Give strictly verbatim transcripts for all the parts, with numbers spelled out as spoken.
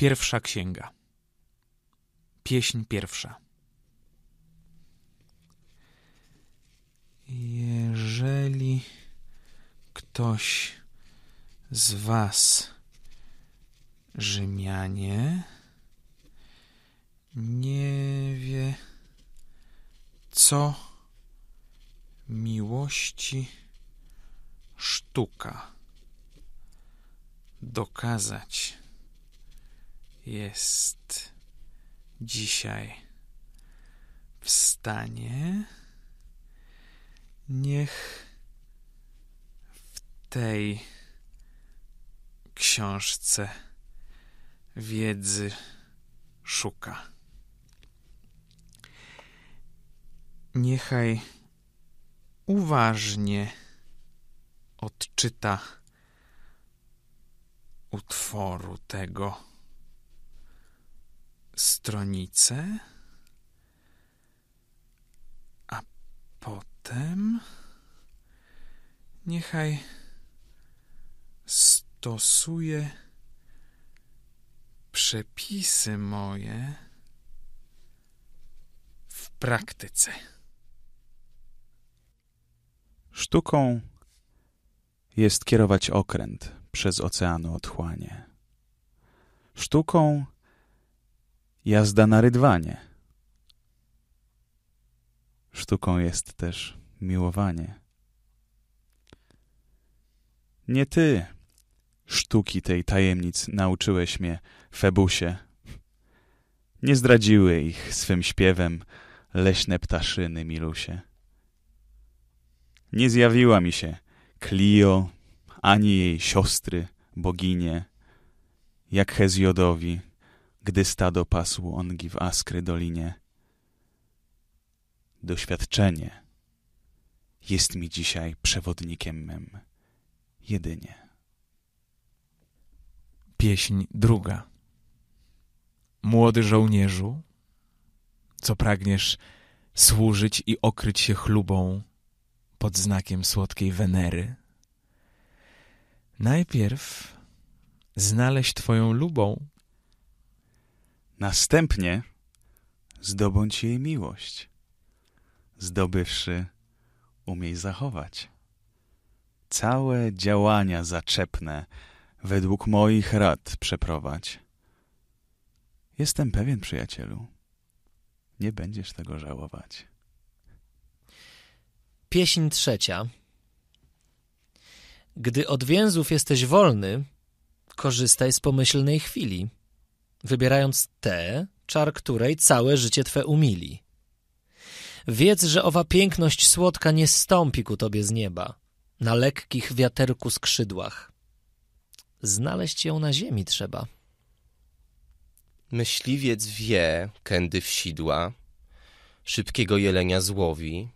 Pierwsza księga. Pieśń pierwsza. Jeżeli ktoś z was, Rzymianie, nie wie, co miłości sztuka dokazać jest dzisiaj w stanie, niech w tej książce wiedzy szuka. Niechaj uważnie odczyta utworu tego stronice, a potem niechaj stosuje przepisy moje w praktyce. Sztuką jest kierować okręt przez oceanu otchłanie. Sztuką jazda na rydwanie. Sztuką jest też miłowanie. Nie ty sztuki tej tajemnic nauczyłeś mnie, Febusie. Nie zdradziły ich swym śpiewem leśne ptaszyny, Milusie. Nie zjawiła mi się Klio, ani jej siostry, boginie, jak Hezjodowi, gdy stado pasł ongi w Askry dolinie. Doświadczenie jest mi dzisiaj przewodnikiem mym jedynie. Pieśń druga. Młody żołnierzu, co pragniesz służyć i okryć się chlubą pod znakiem słodkiej Wenery, najpierw znaleźć twoją lubą, następnie zdobądź jej miłość. Zdobywszy, umiej zachować. Całe działania zaczepne według moich rad przeprowadź. Jestem pewien, przyjacielu, nie będziesz tego żałować. Pieśń trzecia. Gdy od więzów jesteś wolny, korzystaj z pomyślnej chwili, wybierając tę, czar której całe życie twe umili. Wiedz, że owa piękność słodka nie stąpi ku tobie z nieba, na lekkich wiaterku skrzydłach. Znaleźć ją na ziemi trzeba. Myśliwiec wie, kędy wsidła, szybkiego jelenia złowi,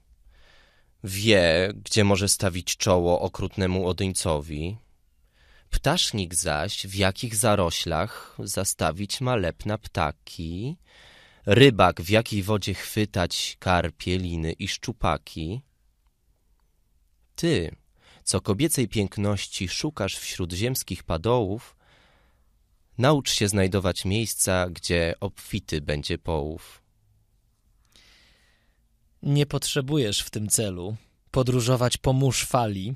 wie, gdzie może stawić czoło okrutnemu odyńcowi. Ptasznik zaś, w jakich zaroślach zastawić ma lep na ptaki, rybak, w jakiej wodzie chwytać karpie, liny i szczupaki. Ty, co kobiecej piękności szukasz wśród ziemskich padołów, naucz się znajdować miejsca, gdzie obfity będzie połów. Nie potrzebujesz w tym celu podróżować po mórz fali,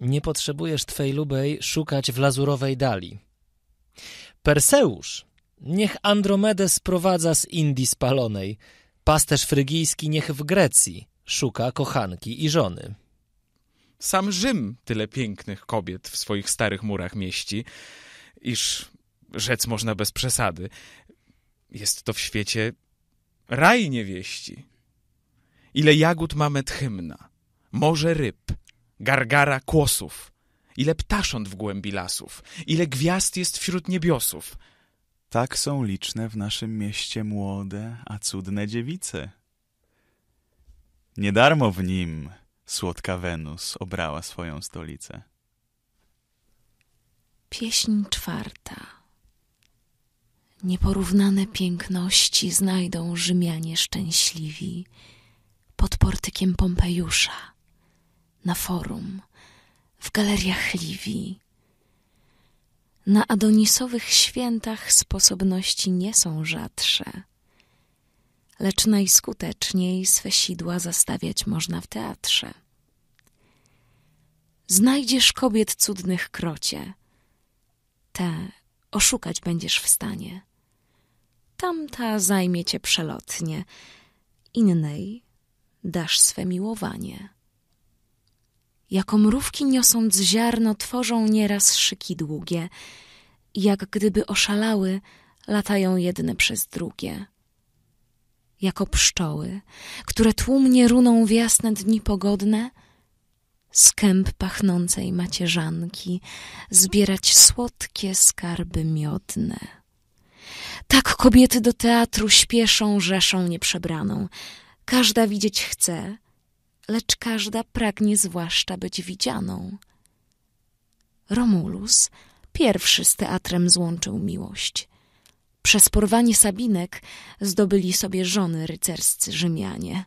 nie potrzebujesz twej lubej szukać w lazurowej dali. Perseusz, niech Andromedę sprowadza z Indii spalonej, pasterz frygijski niech w Grecji szuka kochanki i żony. Sam Rzym tyle pięknych kobiet w swoich starych murach mieści, iż rzec można bez przesady. Jest to w świecie raj niewieści. Ile jagód ma Metchymna, morze ryb, gargara kłosów, ile ptasząt w głębi lasów, ile gwiazd jest wśród niebiosów. Tak są liczne w naszym mieście młode, a cudne dziewice. Nie darmo w nim słodka Wenus obrała swoją stolicę. Pieśń czwarta. Nieporównane piękności znajdą Rzymianie szczęśliwi pod portykiem Pompejusza, na forum, w galeriach Liwii. Na adonisowych świętach sposobności nie są rzadsze, lecz najskuteczniej swe sidła zastawiać można w teatrze. Znajdziesz kobiet cudnych krocie, te oszukać będziesz w stanie. Tamta zajmie cię przelotnie, innej dasz swe miłowanie. Jako mrówki niosąc ziarno tworzą nieraz szyki długie, jak gdyby oszalały, latają jedne przez drugie. Jako pszczoły, które tłumnie runą w jasne dni pogodne, z kęp pachnącej macierzanki zbierać słodkie skarby miodne. Tak kobiety do teatru śpieszą rzeszą nieprzebraną. Każda widzieć chce, lecz każda pragnie zwłaszcza być widzianą. Romulus pierwszy z teatrem złączył miłość. Przez porwanie Sabinek zdobyli sobie żony rycerscy Rzymianie.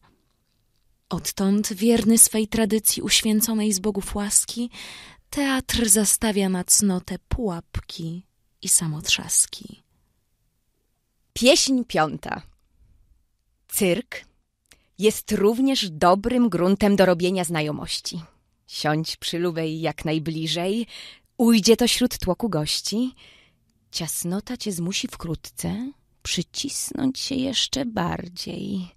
Odtąd, wierny swej tradycji uświęconej z bogów łaski, teatr zastawia na cnotę pułapki i samotrzaski. Pieśń piąta. Cyrk jest również dobrym gruntem do robienia znajomości. Siądź przy lubej jak najbliżej, ujdzie to śród tłoku gości. Ciasnota cię zmusi wkrótce przycisnąć się jeszcze bardziej.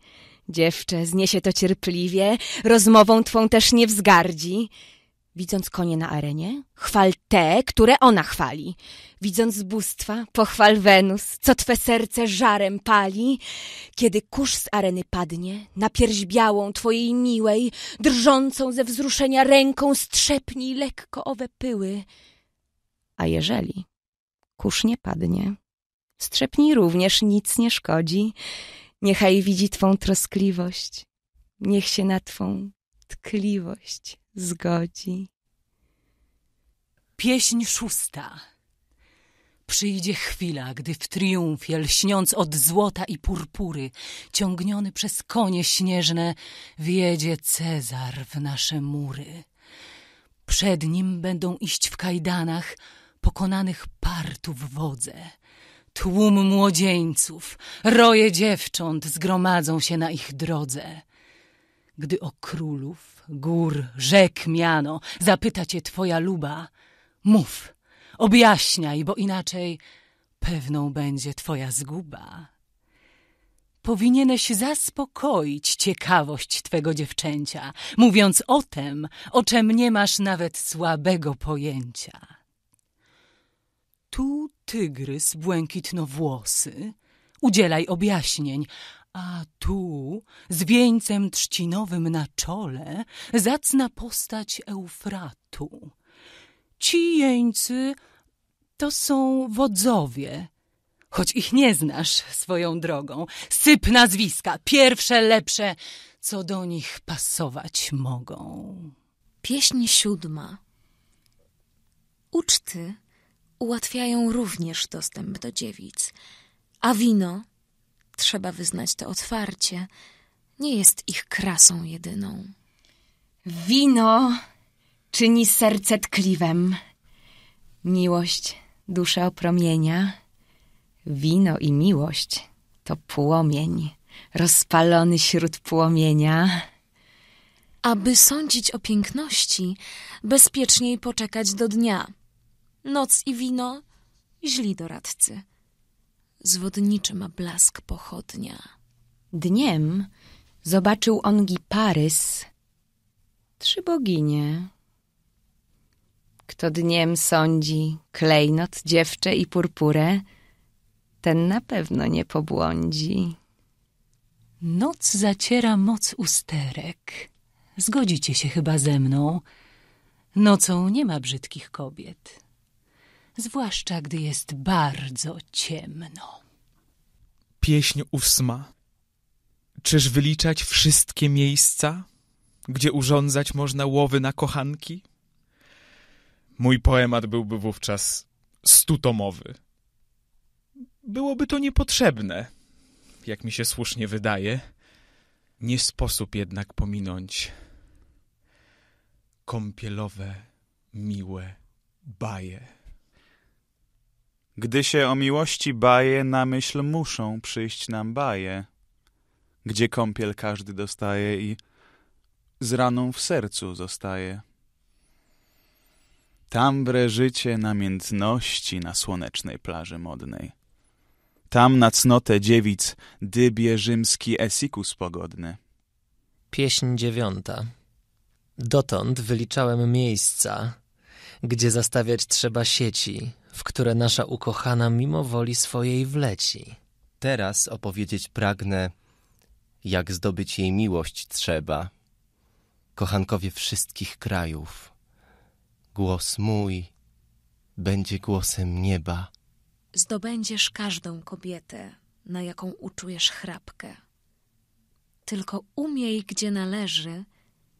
Dziewczę, zniesie to cierpliwie, rozmową twą też nie wzgardzi. Widząc konie na arenie, chwal te, które ona chwali. Widząc bóstwa, pochwal Wenus, co twe serce żarem pali. Kiedy kurz z areny padnie, na pierś białą twojej miłej, drżącą ze wzruszenia ręką, strzepnij lekko owe pyły. A jeżeli kurz nie padnie, strzepnij również, nic nie szkodzi. Niechaj widzi twą troskliwość, niech się na twą tkliwość zgodzi. Pieśń szósta. Przyjdzie chwila, gdy w triumfie, lśniąc od złota i purpury, ciągniony przez konie śnieżne, wjedzie Cezar w nasze mury. Przed nim będą iść w kajdanach pokonanych partów wodze. Tłum młodzieńców, roje dziewcząt zgromadzą się na ich drodze. Gdy o królów, gór, rzek miano zapyta cię twoja luba, mów, objaśniaj, bo inaczej pewną będzie twoja zguba. Powinieneś zaspokoić ciekawość twego dziewczęcia, mówiąc o tem, o czym nie masz nawet słabego pojęcia. Tu tygrys błękitnowłosy, udzielaj objaśnień, a tu z wieńcem trzcinowym na czole zacna postać Eufratu. Ci jeńcy to są wodzowie, choć ich nie znasz swoją drogą. Syp nazwiska, pierwsze lepsze, co do nich pasować mogą. Pieśń siódma. Uczty ułatwiają również dostęp do dziewic, a wino, trzeba wyznać to otwarcie, nie jest ich krasą jedyną. Wino czyni serce tkliwem, miłość duszę opromienia. Wino i miłość to płomień rozpalony śród płomienia. Aby sądzić o piękności, bezpieczniej poczekać do dnia. Noc i wino źli doradcy. Zwodniczy ma blask pochodnia. Dniem zobaczył ongi Parys, trzy boginie. Kto dniem sądzi klejnot, dziewczę i purpurę, ten na pewno nie pobłądzi. Noc zaciera moc usterek. Zgodzicie się chyba ze mną. Nocą nie ma brzydkich kobiet. Zwłaszcza, gdy jest bardzo ciemno. Pieśń ósma. Czyż wyliczać wszystkie miejsca, gdzie urządzać można łowy na kochanki? Mój poemat byłby wówczas stutomowy. Byłoby to niepotrzebne, jak mi się słusznie wydaje. Nie sposób jednak pominąć kąpielowe, miłe baje. Gdy się o miłości baje, na myśl muszą przyjść nam baje, gdzie kąpiel każdy dostaje i z raną w sercu zostaje. Tam breżycie namiętności na słonecznej plaży modnej. Tam na cnotę dziewic dybie rzymski esikus pogodny. Pieśń dziewiąta. Dotąd wyliczałem miejsca, gdzie zastawiać trzeba sieci, w które nasza ukochana mimo woli swojej wleci. Teraz opowiedzieć pragnę, jak zdobyć jej miłość trzeba. Kochankowie wszystkich krajów, głos mój będzie głosem nieba. Zdobędziesz każdą kobietę, na jaką uczujesz chrapkę. Tylko umiej, gdzie należy,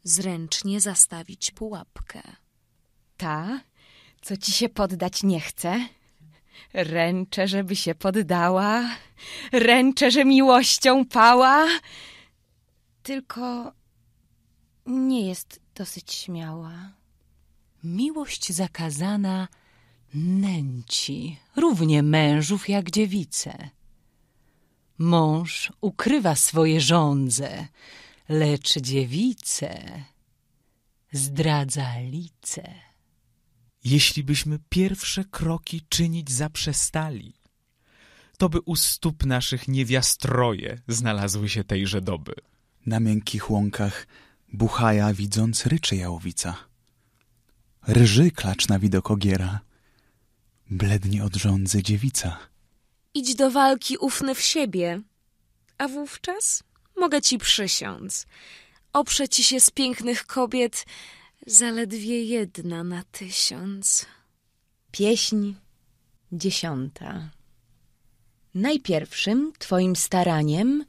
zręcznie zastawić pułapkę. Ta, co ci się poddać nie chce, ręczę, żeby się poddała, ręczę, że miłością pała, tylko nie jest dosyć śmiała. Miłość zakazana nęci równie mężów jak dziewice. Mąż ukrywa swoje żądze, lecz dziewice zdradza lice. Jeśli byśmy pierwsze kroki czynić zaprzestali, to by u stóp naszych niewiastroje znalazły się tejże doby. Na miękkich łąkach buchaja widząc ryczy jałowica. Rży klacz na widok ogiera, blednie od żądzy dziewica. Idź do walki ufny w siebie, a wówczas mogę ci przysiąc. Oprze ci się z pięknych kobiet zaledwie jedna na tysiąc. Pieśń dziesiąta. Najpierwszym twoim staraniem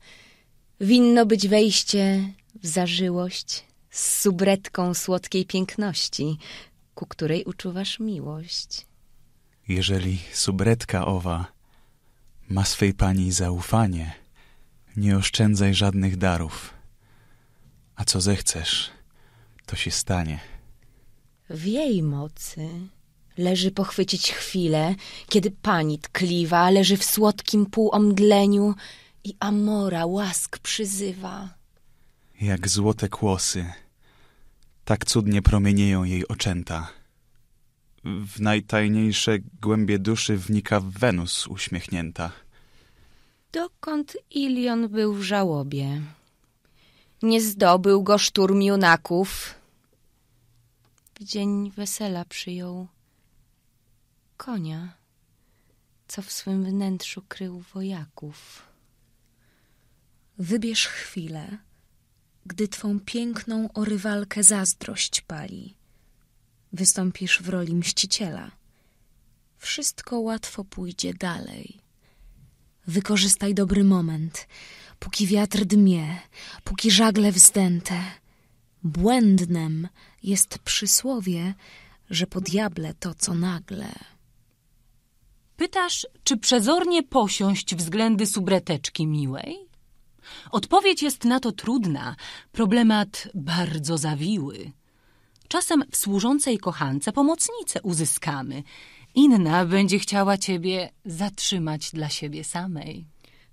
winno być wejście w zażyłość z subretką słodkiej piękności, ku której uczuwasz miłość. Jeżeli subretka owa ma swej pani zaufanie, nie oszczędzaj żadnych darów, a co zechcesz, to się stanie. W jej mocy leży pochwycić chwilę, kiedy pani tkliwa leży w słodkim półomdleniu i amora łask przyzywa. Jak złote kłosy, tak cudnie promienieją jej oczęta. W najtajniejsze głębie duszy wnika w Wenus uśmiechnięta. Dokąd Ilion był w żałobie, nie zdobył go szturm junaków. W dzień wesela przyjął konia, co w swym wnętrzu krył wojaków. Wybierz chwilę, gdy twą piękną o rywalkę zazdrość pali. Wystąpisz w roli mściciela. Wszystko łatwo pójdzie dalej. Wykorzystaj dobry moment, póki wiatr dmie, póki żagle wzdęte. Błędnem jest przysłowie, że po diable to, co nagle. Pytasz, czy przezornie posiąść względy subreteczki miłej? Odpowiedź jest na to trudna, problemat bardzo zawiły. Czasem w służącej kochance pomocnicę uzyskamy. Inna będzie chciała ciebie zatrzymać dla siebie samej.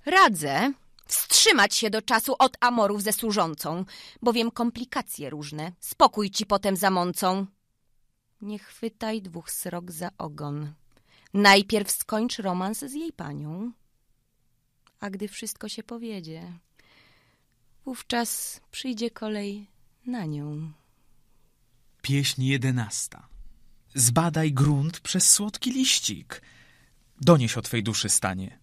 Radzę wstrzymać się do czasu od amorów ze służącą, bowiem komplikacje różne spokój ci potem zamącą. Nie chwytaj dwóch srok za ogon. Najpierw skończ romans z jej panią. A gdy wszystko się powiedzie, wówczas przyjdzie kolej na nią. Pieśń jedenasta. Zbadaj grunt przez słodki liścik. Donieś o twej duszy stanie.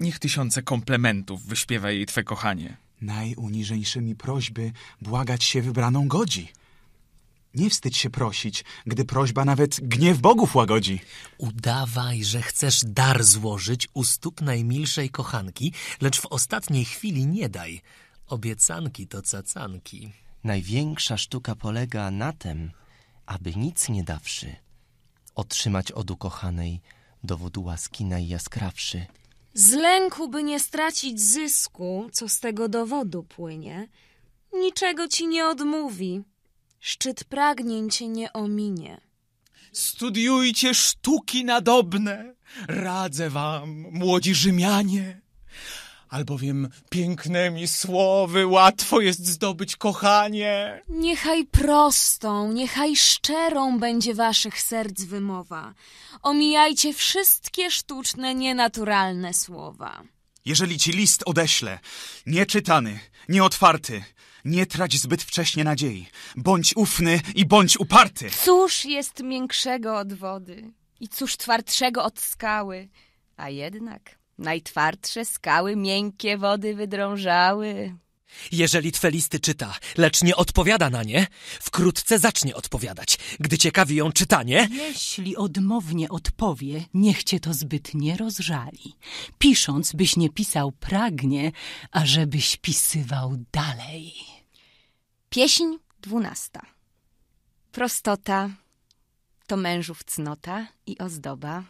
Niech tysiące komplementów wyśpiewa jej twe kochanie. Najuniżejszymi prośby błagać się wybraną godzi. Nie wstydź się prosić, gdy prośba nawet gniew bogów łagodzi. Udawaj, że chcesz dar złożyć u stóp najmilszej kochanki, lecz w ostatniej chwili nie daj. Obiecanki to cacanki. Największa sztuka polega na tym, aby nic nie dawszy, otrzymać od ukochanej dowód łaski najjaskrawszy. Z lęku, by nie stracić zysku, co z tego dowodu płynie, niczego ci nie odmówi, szczyt pragnień cię nie ominie. Studiujcie sztuki nadobne, radzę wam, młodzi Rzymianie, albowiem pięknymi słowy łatwo jest zdobyć kochanie. Niechaj prostą, niechaj szczerą będzie waszych serc wymowa. Omijajcie wszystkie sztuczne, nienaturalne słowa. Jeżeli ci list odeślę, nieczytany, nieotwarty, nie trać zbyt wcześnie nadziei. Bądź ufny i bądź uparty. Cóż jest miększego od wody i cóż twardszego od skały? A jednak najtwardsze skały miękkie wody wydrążały. Jeżeli twe listy czyta, lecz nie odpowiada na nie, wkrótce zacznie odpowiadać, gdy ciekawi ją czytanie. Jeśli odmownie odpowie, niech cię to zbyt nie rozżali. Pisząc, byś nie pisał pragnie, a żebyś pisywał dalej. Pieśń dwunasta. Prostota to mężów cnota i ozdoba,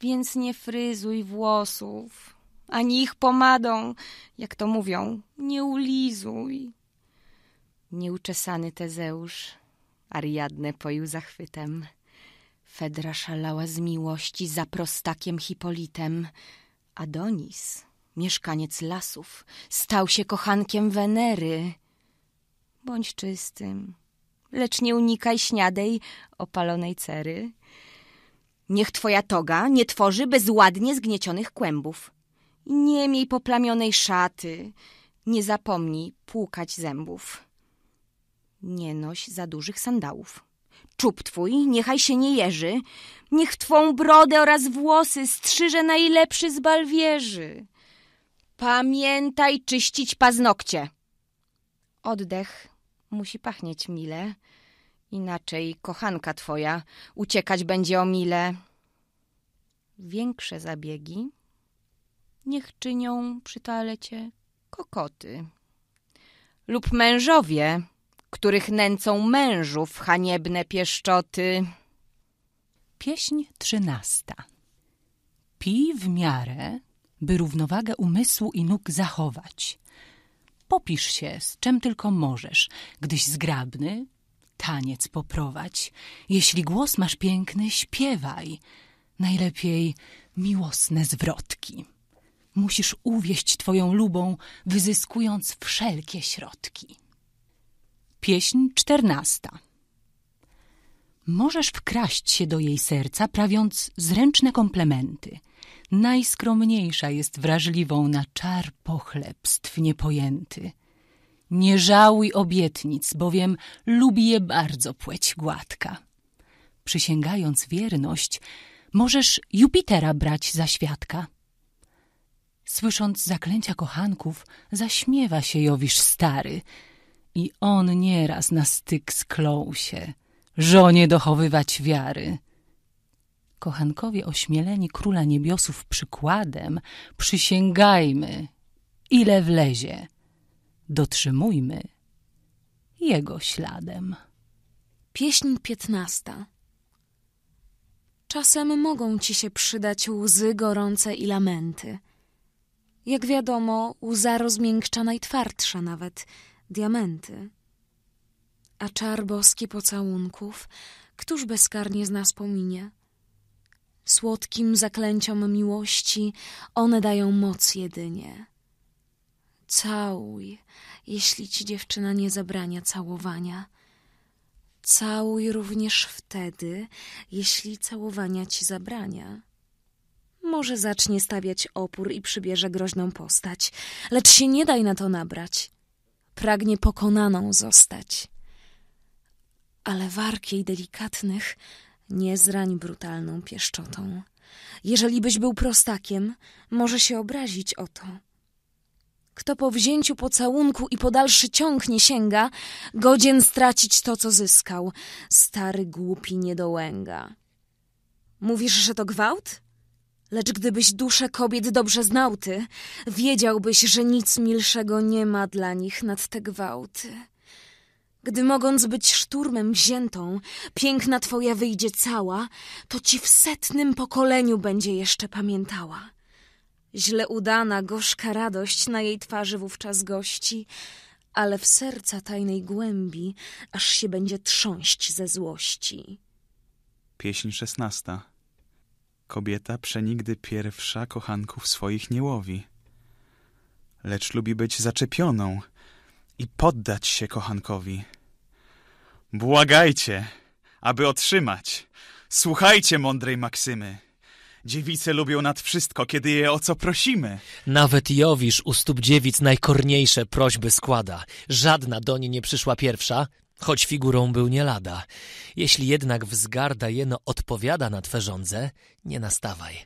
więc nie fryzuj włosów, ani ich pomadą, jak to mówią, nie ulizuj. Nieuczesany Tezeusz Ariadnę poił zachwytem. Fedra szalała z miłości za prostakiem Hipolitem. Adonis, mieszkaniec lasów, stał się kochankiem Wenery. Bądź czystym, lecz nie unikaj śniadej opalonej cery. Niech twoja toga nie tworzy bezładnie zgniecionych kłębów. Nie miej poplamionej szaty, nie zapomnij płukać zębów. Nie noś za dużych sandałów. Czub twój niechaj się nie jeży, niech twą brodę oraz włosy strzyże najlepszy z balwierzy. Pamiętaj czyścić paznokcie. Oddech musi pachnieć mile, inaczej kochanka twoja uciekać będzie o mile. Większe zabiegi niech czynią przy toalecie kokoty lub mężowie, których nęcą mężów haniebne pieszczoty. Pieśń trzynasta. Pij w miarę, by równowagę umysłu i nóg zachować. Popisz się, z czym tylko możesz, gdyś zgrabny, taniec poprowadź. Jeśli głos masz piękny, śpiewaj. Najlepiej miłosne zwrotki. Musisz uwieść twoją lubą, wyzyskując wszelkie środki. Pieśń czternasta. Możesz wkraść się do jej serca, prawiąc zręczne komplementy. Najskromniejsza jest wrażliwą na czar pochlebstw niepojęty. Nie żałuj obietnic, bowiem lubi je bardzo płeć gładka. Przysięgając wierność, możesz Jupitera brać za świadka. Słysząc zaklęcia kochanków, zaśmiewa się Jowisz stary. I on nieraz na styk sklął się, żonie dochowywać wiary. Kochankowie ośmieleni króla niebiosów przykładem, przysięgajmy, ile wlezie, dotrzymujmy jego śladem. Pieśń piętnasta. Czasem mogą ci się przydać łzy gorące i lamenty. Jak wiadomo, łza rozmiękcza najtwardsza nawet diamenty. A czar boski pocałunków, któż bezkarnie z nas pominie? Słodkim zaklęciom miłości one dają moc jedynie. Całuj, jeśli ci dziewczyna nie zabrania całowania. Całuj również wtedy, jeśli całowania ci zabrania. Może zacznie stawiać opór i przybierze groźną postać, lecz się nie daj na to nabrać. Pragnie pokonaną zostać. Ale warg jej delikatnych nie zrań brutalną pieszczotą. Jeżeli byś był prostakiem, może się obrazić o to. Kto po wzięciu pocałunku i po dalszy ciąg nie sięga, godzien stracić to, co zyskał. Stary głupi niedołęga. Mówisz, że to gwałt? Lecz gdybyś duszę kobiet dobrze znał ty, wiedziałbyś, że nic milszego nie ma dla nich nad te gwałty. Gdy mogąc być szturmem wziętą, piękna twoja wyjdzie cała, to ci w setnym pokoleniu będzie jeszcze pamiętała. Źle udana, gorzka radość na jej twarzy wówczas gości, ale w serca tajnej głębi aż się będzie trząść ze złości. Pieśń szesnasta. Kobieta przenigdy pierwsza kochanków swoich nie łowi, lecz lubi być zaczepioną i poddać się kochankowi. Błagajcie, aby otrzymać. Słuchajcie mądrej maksymy. Dziewice lubią nad wszystko, kiedy je o co prosimy. Nawet Jowisz u stóp dziewic najkorniejsze prośby składa. Żadna doń nie przyszła pierwsza, choć figurą był nie lada. Jeśli jednak wzgarda jeno odpowiada na twe żądze, nie nastawaj.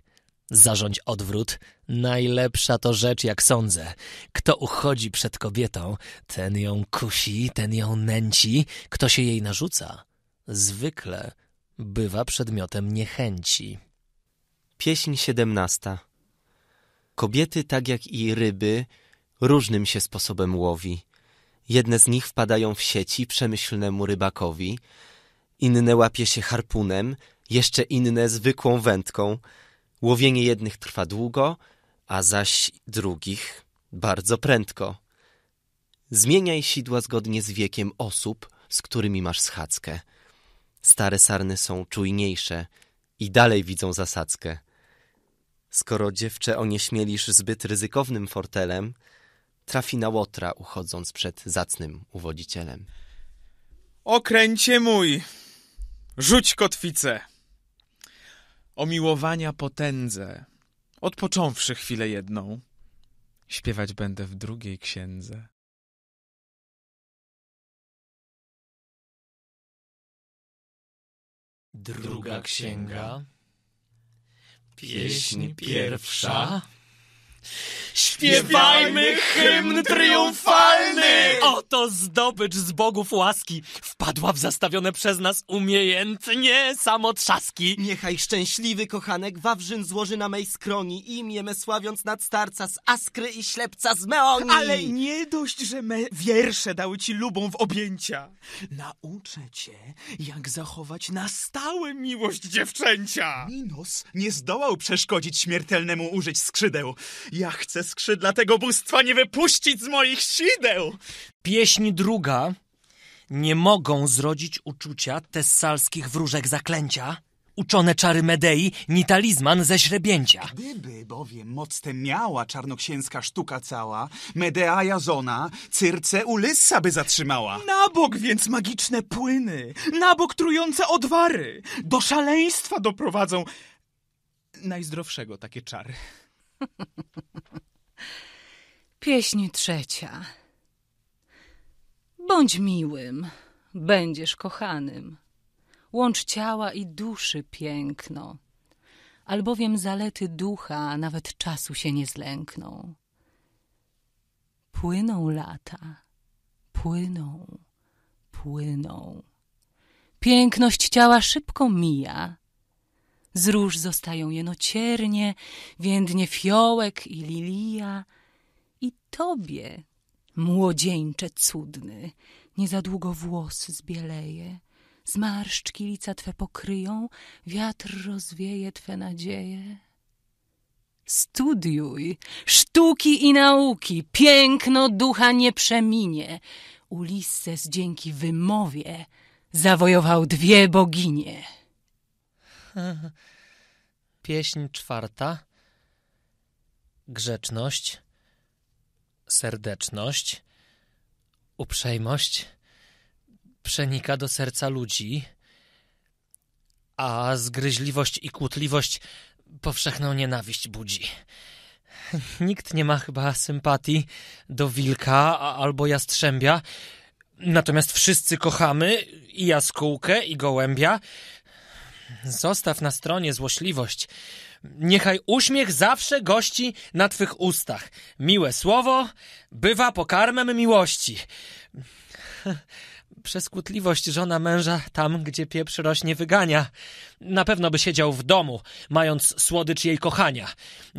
Zarządź odwrót, najlepsza to rzecz, jak sądzę. Kto uchodzi przed kobietą, ten ją kusi, ten ją nęci. Kto się jej narzuca, zwykle bywa przedmiotem niechęci. Pieśń siedemnasta. Kobiety, tak jak i ryby, różnym się sposobem łowi. Jedne z nich wpadają w sieci przemyślnemu rybakowi, inne łapie się harpunem, jeszcze inne zwykłą wędką. Łowienie jednych trwa długo, a zaś drugich bardzo prędko. Zmieniaj sidła zgodnie z wiekiem osób, z którymi masz schadzkę. Stare sarny są czujniejsze i dalej widzą zasadzkę. Skoro dziewczę onieśmielisz zbyt ryzykownym fortelem, trafi na łotra, uchodząc przed zacnym uwodzicielem. Okręcie mój, rzuć kotwicę! O miłowania potędze, odpocząwszy chwilę jedną, śpiewać będę w drugiej księdze. Druga księga, pieśń pierwsza. Śpiewajmy hymn triumfalny! Oto zdobycz z bogów łaski wpadła w zastawione przez nas umiejętnie samotrzaski. Niechaj szczęśliwy kochanek Wawrzyn złoży na mej skroni, imię me sławiąc nad starca z Askry i ślepca z Meonii. Ale nie dość, że me wiersze dały ci lubą w objęcia, nauczę cię, jak zachować na stałe miłość dziewczęcia. Minos nie zdołał przeszkodzić śmiertelnemu użyć skrzydeł. Ja chcę skrzydła tego bóstwa nie wypuścić z moich sideł. Pieśń druga. Nie mogą zrodzić uczucia tessalskich wróżek zaklęcia, uczone czary Medei, nitalizman ze Źrebięcia. Gdyby bowiem moc tę miała czarnoksięska sztuka cała, Medea Jazona Cyrce Ulyssa by zatrzymała. Na bok więc magiczne płyny, na bok trujące odwary, do szaleństwa doprowadzą najzdrowszego takie czary. Pieśń trzecia. Bądź miłym, będziesz kochanym. Łącz ciała i duszy piękno, albowiem zalety ducha nawet czasu się nie zlękną. Płyną lata, płyną, płyną. Piękność ciała szybko mija. Z róż zostają jeno ciernie, więdnie fiołek i lilija. I tobie, młodzieńcze cudny, nie za długo włos zbieleje, zmarszczki lica twe pokryją, wiatr rozwieje twe nadzieje. Studiuj sztuki i nauki, piękno ducha nie przeminie. Ulisses dzięki wymowie zawojował dwie boginie. Pieśń czwarta. Grzeczność, serdeczność, uprzejmość przenika do serca ludzi, a zgryźliwość i kłótliwość powszechną nienawiść budzi. Nikt nie ma chyba sympatii do wilka albo jastrzębia, natomiast wszyscy kochamy i jaskółkę, i gołębia. Zostaw na stronie złośliwość. Niechaj uśmiech zawsze gości na twych ustach. Miłe słowo bywa pokarmem miłości. Przeskutliwość żona męża tam, gdzie pieprz rośnie, wygania. Na pewno by siedział w domu, mając słodycz jej kochania.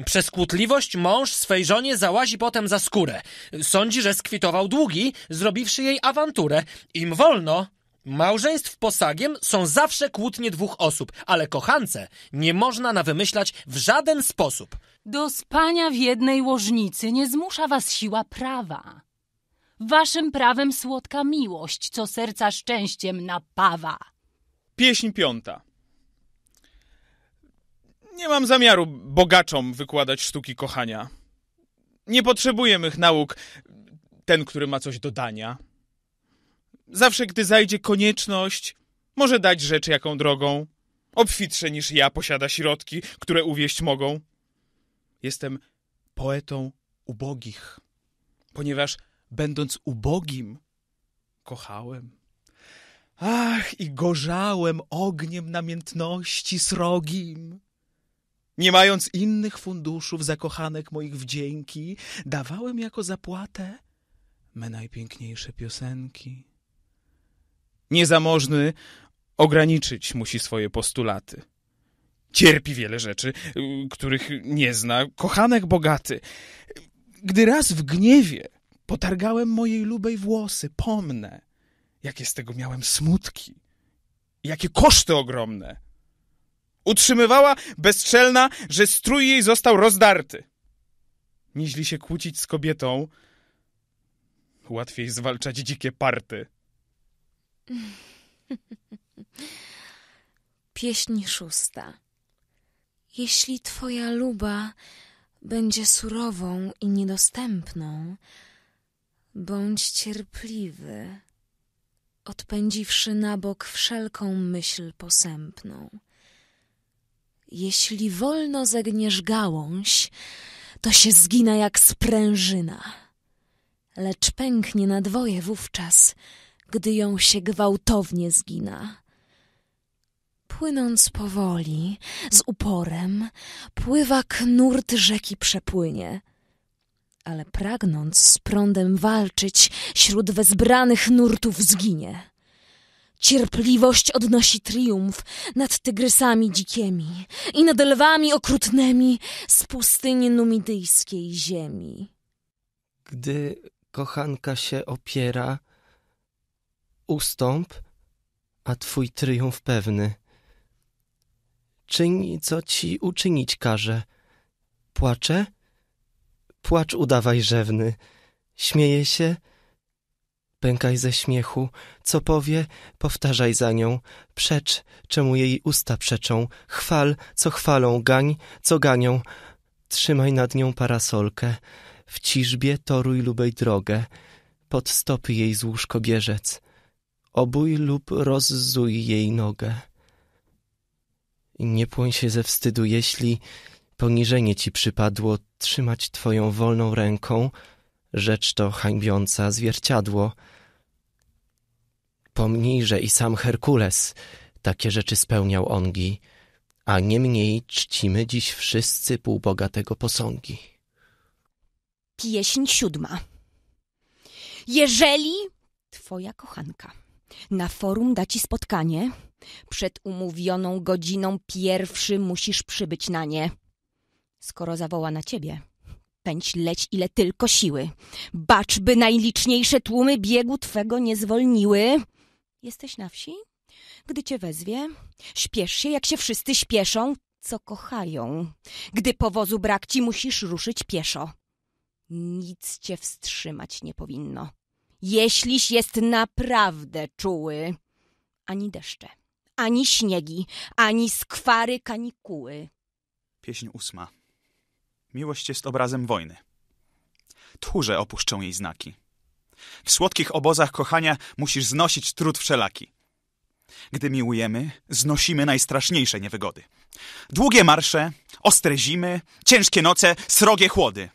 Przeskutliwość mąż swej żonie załazi potem za skórę. Sądzi, że skwitował długi, zrobiwszy jej awanturę. Im wolno... Małżeństw posagiem są zawsze kłótnie dwóch osób, ale kochance nie można nawymyślać w żaden sposób. Do spania w jednej łożnicy nie zmusza was siła prawa. Waszym prawem słodka miłość, co serca szczęściem napawa. Pieśń piąta. Nie mam zamiaru bogaczom wykładać sztuki kochania. Nie potrzebuję mych nauk ten, który ma coś do dania. Zawsze, gdy zajdzie konieczność, może dać rzecz jaką drogą. Obfitsze niż ja posiada środki, które uwieść mogą. Jestem poetą ubogich, ponieważ będąc ubogim, kochałem. Ach, i gorzałem ogniem namiętności srogim. Nie mając innych funduszów zakochanek moich wdzięki, dawałem jako zapłatę me najpiękniejsze piosenki. Niezamożny ograniczyć musi swoje postulaty. Cierpi wiele rzeczy, których nie zna, kochanek bogaty. Gdy raz w gniewie potargałem mojej lubej włosy, pomnę, jakie z tego miałem smutki, jakie koszty ogromne. Utrzymywała bezczelna, że strój jej został rozdarty. Niźli się kłócić z kobietą, łatwiej zwalczać dzikie party. Pieśń szósta. Jeśli twoja luba będzie surową i niedostępną, bądź cierpliwy, odpędziwszy na bok wszelką myśl posępną. Jeśli wolno zegniesz gałąź, to się zgina jak sprężyna, lecz pęknie na dwoje wówczas, gdy ją się gwałtownie zgina. Płynąc powoli, z uporem, pływak nurt rzeki przepłynie, ale pragnąc z prądem walczyć, śród wezbranych nurtów zginie. Cierpliwość odnosi triumf nad tygrysami dzikimi i nad lwami okrutnymi z pustyni numidyjskiej ziemi. Gdy kochanka się opiera, ustąp, a twój triumf pewny. Czyń, co ci uczynić każe. Płacze? Płacz udawaj rzewny. Śmieje się? Pękaj ze śmiechu. Co powie? Powtarzaj za nią. Przecz, czemu jej usta przeczą. Chwal, co chwalą. Gań, co ganią. Trzymaj nad nią parasolkę. W ciżbie toruj lubej drogę. Pod stopy jej złóż kobierzec. Obój lub rozzuj jej nogę. Nie płoń się ze wstydu, jeśli poniżenie ci przypadło trzymać twoją wolną ręką, rzecz to hańbiąca zwierciadło. Pomnij, że i sam Herkules takie rzeczy spełniał ongi, a nie mniej czcimy dziś wszyscy półboga tego posągi. Pieśń siódma. Jeżeli twoja kochanka na forum da ci spotkanie, przed umówioną godziną pierwszy musisz przybyć na nie. Skoro zawoła na ciebie, pędź leć ile tylko siły. Bacz, by najliczniejsze tłumy biegu twego nie zwolniły. Jesteś na wsi? Gdy cię wezwie, śpiesz się, jak się wszyscy śpieszą, co kochają. Gdy powozu brak ci, musisz ruszyć pieszo. Nic cię wstrzymać nie powinno, jeśliś jest naprawdę czuły. Ani deszcze, ani śniegi, ani skwary kanikuły. Pieśń ósma. Miłość jest obrazem wojny. Tchórze opuszczą jej znaki. W słodkich obozach kochania musisz znosić trud wszelaki. Gdy miłujemy, znosimy najstraszniejsze niewygody. Długie marsze, ostre zimy, ciężkie noce, srogie chłody.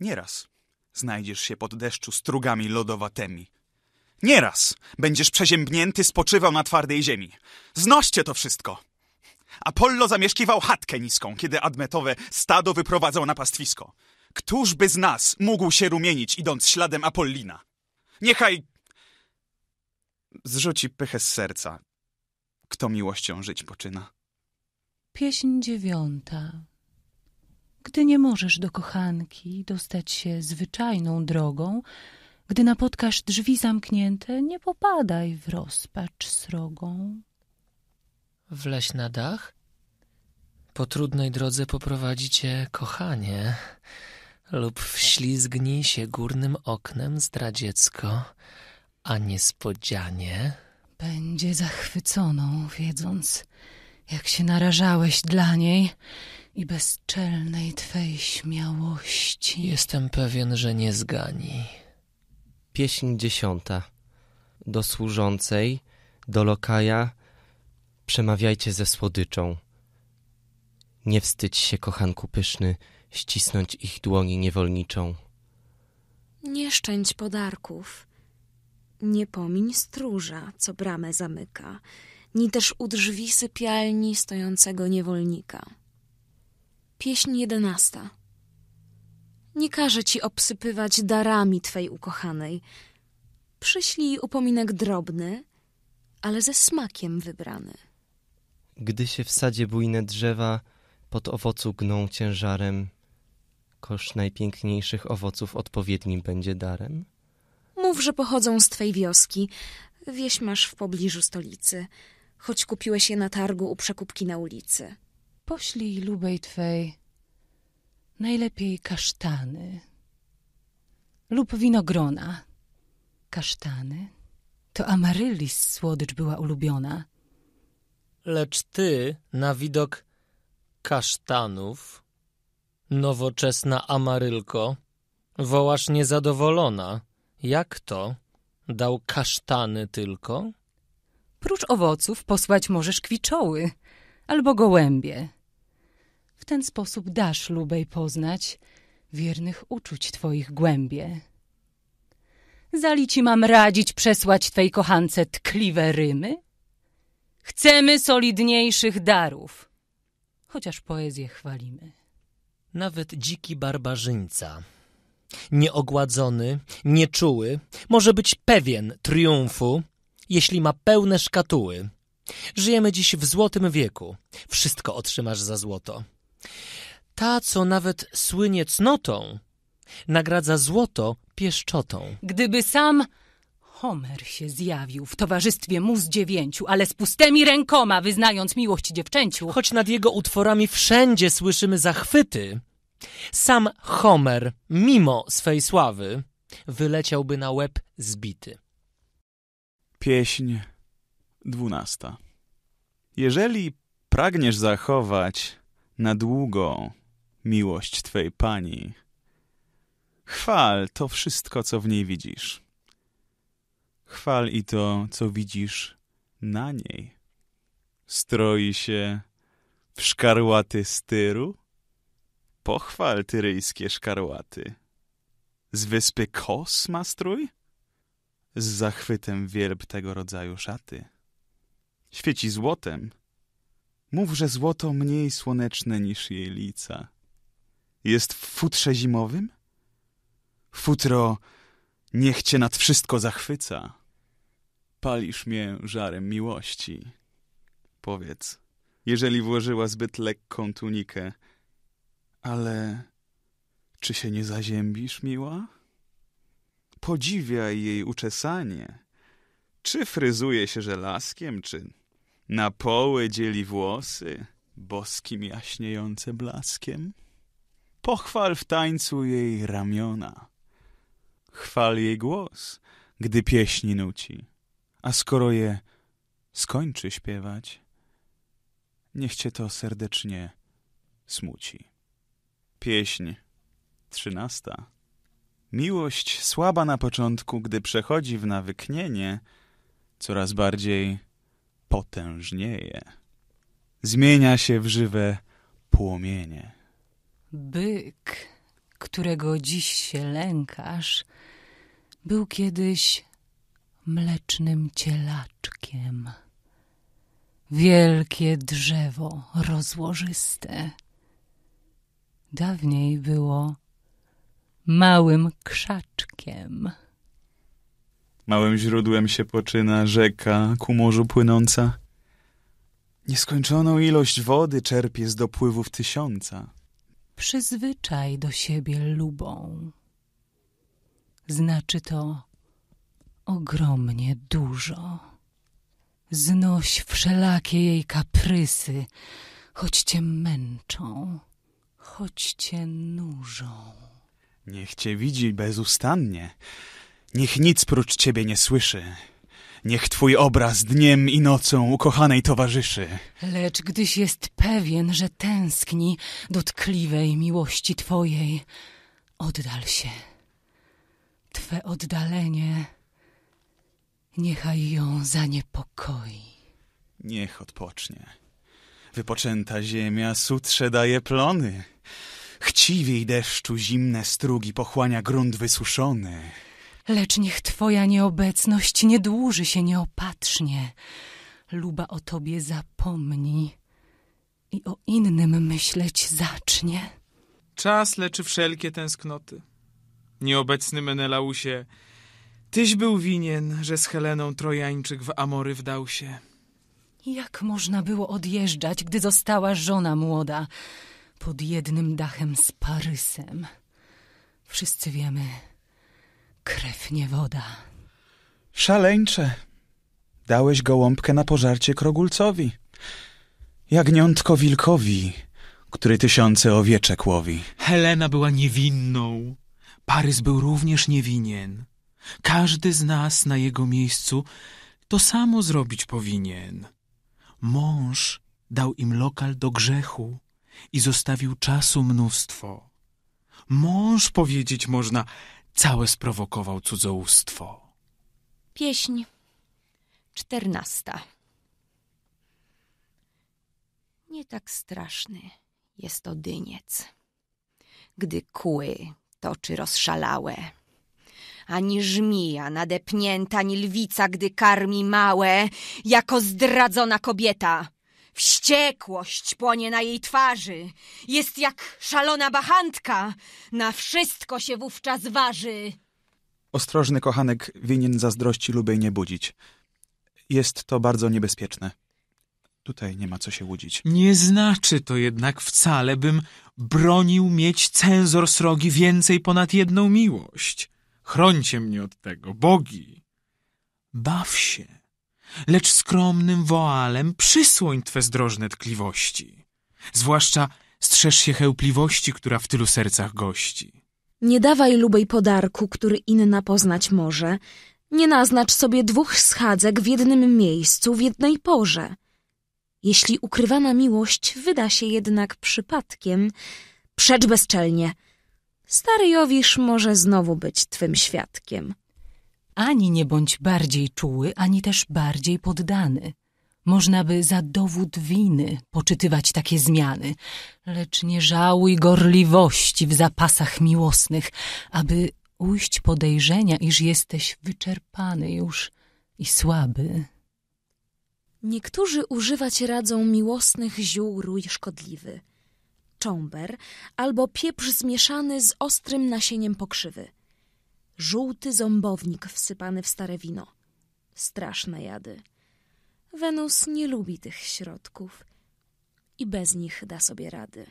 Nieraz znajdziesz się pod deszczu strugami lodowatymi. Nieraz będziesz przeziębnięty spoczywał na twardej ziemi. Znoście to wszystko. Apollo zamieszkiwał chatkę niską, kiedy admetowe stado wyprowadzał na pastwisko. Któż by z nas mógł się rumienić, idąc śladem Apollina? Niechaj zrzuci pychę z serca, kto miłością żyć poczyna. Pieśń dziewiąta. Gdy nie możesz do kochanki dostać się zwyczajną drogą, gdy napotkasz drzwi zamknięte, nie popadaj w rozpacz srogą. Wleź na dach? Po trudnej drodze poprowadzi cię kochanie, lub wślizgnij się górnym oknem zdradziecko, a niespodzianie będzie zachwyconą, wiedząc, jak się narażałeś dla niej i bezczelnej twej śmiałości. Jestem pewien, że nie zgani. Pieśń dziesiąta. Do służącej, do lokaja przemawiajcie ze słodyczą. Nie wstydź się, kochanku pyszny, ścisnąć ich dłoni niewolniczą. Nie szczędź podarków, nie pomiń stróża, co bramę zamyka, ni też u drzwi sypialni stojącego niewolnika. Pieśń jedenasta. Nie każę ci obsypywać darami twej ukochanej. Przyślij upominek drobny, ale ze smakiem wybrany. Gdy się w sadzie bujne drzewa pod owocu gną ciężarem, kosz najpiękniejszych owoców odpowiednim będzie darem? Mów, że pochodzą z twej wioski. Wieś masz w pobliżu stolicy, choć kupiłeś je na targu u przekupki na ulicy. Poślij lubej twej najlepiej kasztany lub winogrona. Kasztany to amaryllis słodycz była ulubiona. Lecz ty na widok kasztanów, nowoczesna amarylko, wołasz niezadowolona. Jak to? Dał kasztany tylko? Prócz owoców posłać możesz kwiczoły albo gołębie. W ten sposób dasz lubej poznać wiernych uczuć twoich głębie. Zali ci mam radzić przesłać twej kochance tkliwe rymy? Chcemy solidniejszych darów, chociaż poezję chwalimy. Nawet dziki barbarzyńca, nieogładzony, nieczuły, może być pewien triumfu, jeśli ma pełne szkatuły. Żyjemy dziś w złotym wieku, wszystko otrzymasz za złoto. Ta, co nawet słynie cnotą, nagradza złoto pieszczotą. Gdyby sam Homer się zjawił w towarzystwie muz dziewięciu, ale z pustymi rękoma wyznając miłość dziewczęciu, choć nad jego utworami wszędzie słyszymy zachwyty, sam Homer, mimo swej sławy, wyleciałby na łeb zbity. Pieśń dwunasta. Jeżeli pragniesz zachować na długo miłość twej pani, chwal to wszystko, co w niej widzisz. Chwal i to, co widzisz na niej. Stroi się w szkarłaty styru. Pochwal tyryjskie szkarłaty. Z wyspy Kos ma strój? Z zachwytem wielb tego rodzaju szaty. Świeci złotem. Mów, że złoto mniej słoneczne niż jej lica. Jest w futrze zimowym? Futro niech cię nad wszystko zachwyca. Palisz mnie żarem miłości. Powiedz, jeżeli włożyła zbyt lekką tunikę, ale czy się nie zaziębisz, miła? Podziwiaj jej uczesanie. Czy fryzuje się żelazkiem, czy na poły dzieli włosy boskim jaśniejące blaskiem? Pochwal w tańcu jej ramiona. Chwal jej głos, gdy pieśni nuci. A skoro je skończy śpiewać, niech cię to serdecznie smuci. Pieśń trzynasta. Miłość słaba na początku, gdy przechodzi w nawyknienie, coraz bardziej potężnieje. Zmienia się w żywe płomienie. Byk, którego dziś się lękasz, był kiedyś mlecznym cielaczkiem. Wielkie drzewo rozłożyste dawniej było małym krzaczkiem. Małym źródłem się poczyna rzeka ku morzu płynąca. Nieskończoną ilość wody czerpie z dopływów tysiąca. Przyzwyczaj do siebie lubą. Znaczy to ogromnie dużo. Znoś wszelakie jej kaprysy, choć cię męczą, choć cię nużą. Niech cię widzi bezustannie, niech nic prócz ciebie nie słyszy. Niech twój obraz dniem i nocą ukochanej towarzyszy. Lecz gdyś jest pewien, że tęskni dotkliwej miłości twojej, oddal się. Twe oddalenie niechaj ją zaniepokoi. Niech odpocznie. Wypoczęta ziemia sutrze daje plony. Chciwiej deszczu zimne strugi pochłania grunt wysuszony. Lecz niech twoja nieobecność nie dłuży się nieopatrznie. Luba o tobie zapomni i o innym myśleć zacznie. Czas leczy wszelkie tęsknoty. Nieobecny Menelausie, tyś był winien, że z Heleną Trojańczyk w amory wdał się. Jak można było odjeżdżać, gdy została żona młoda pod jednym dachem z Parysem? Wszyscy wiemy, krew nie woda. Szaleńcze, dałeś gołąbkę na pożarcie krogulcowi, jagniątko wilkowi, który tysiące owieczek łowi. Helena była niewinną, Parys był również niewinien. Każdy z nas na jego miejscu to samo zrobić powinien. Mąż dał im lokal do grzechu i zostawił czasu mnóstwo. Mąż, powiedzieć można, całe sprowokował cudzołóstwo. Pieśń czternasta. Nie tak straszny jest Odyniec, gdy kły toczy rozszalałe, ani żmija nadepnięta, ani lwica, gdy karmi małe, jako zdradzona kobieta. Wściekłość płonie na jej twarzy, jest jak szalona bachantka, na wszystko się wówczas waży. Ostrożny kochanek winien zazdrości lubej nie budzić. Jest to bardzo niebezpieczne. Tutaj nie ma co się łudzić. Nie znaczy to jednak wcale, bym bronił mieć cenzor srogi więcej ponad jedną miłość. Chrońcie mnie od tego, bogi. Baw się, lecz skromnym woalem przysłoń twe zdrożne tkliwości. Zwłaszcza strzeż się chełpliwości, która w tylu sercach gości. Nie dawaj lubej podarku, który inna poznać może. Nie naznacz sobie dwóch schadzek w jednym miejscu, w jednej porze. Jeśli ukrywana miłość wyda się jednak przypadkiem, przecz bezczelnie. Stary Jowisz może znowu być twym świadkiem. Ani nie bądź bardziej czuły, ani też bardziej poddany. Można by za dowód winy poczytywać takie zmiany, lecz nie żałuj gorliwości w zapasach miłosnych, aby ujść podejrzenia, iż jesteś wyczerpany już i słaby. Niektórzy używać radzą miłosnych ziół rój szkodliwy, cząber albo pieprz zmieszany z ostrym nasieniem pokrzywy, żółty ząbownik wsypany w stare wino, straszne jady. Wenus nie lubi tych środków i bez nich da sobie rady.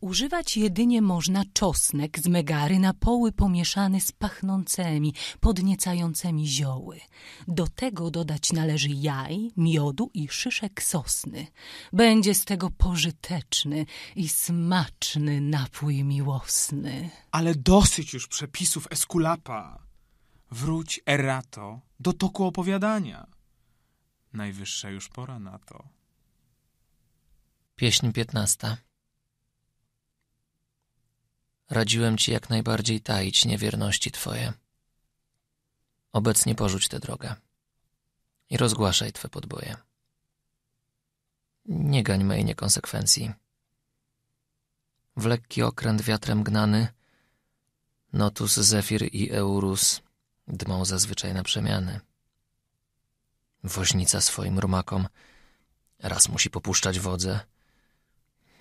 Używać jedynie można czosnek z megary na poły pomieszany z pachnącymi, podniecającymi zioły. Do tego dodać należy jaj, miodu i szyszek sosny. Będzie z tego pożyteczny i smaczny napój miłosny. Ale dosyć już przepisów Eskulapa. Wróć, Erato, do toku opowiadania. Najwyższa już pora na to. Pieśń piętnasta. Radziłem ci jak najbardziej taić niewierności twoje. Obecnie porzuć tę drogę i rozgłaszaj twe podboje. Nie gań mej niekonsekwencji. W lekki okręt wiatrem gnany Notus, Zefir i Eurus dmą zazwyczaj na przemiany. Woźnica swoim rumakom raz musi popuszczać wodze,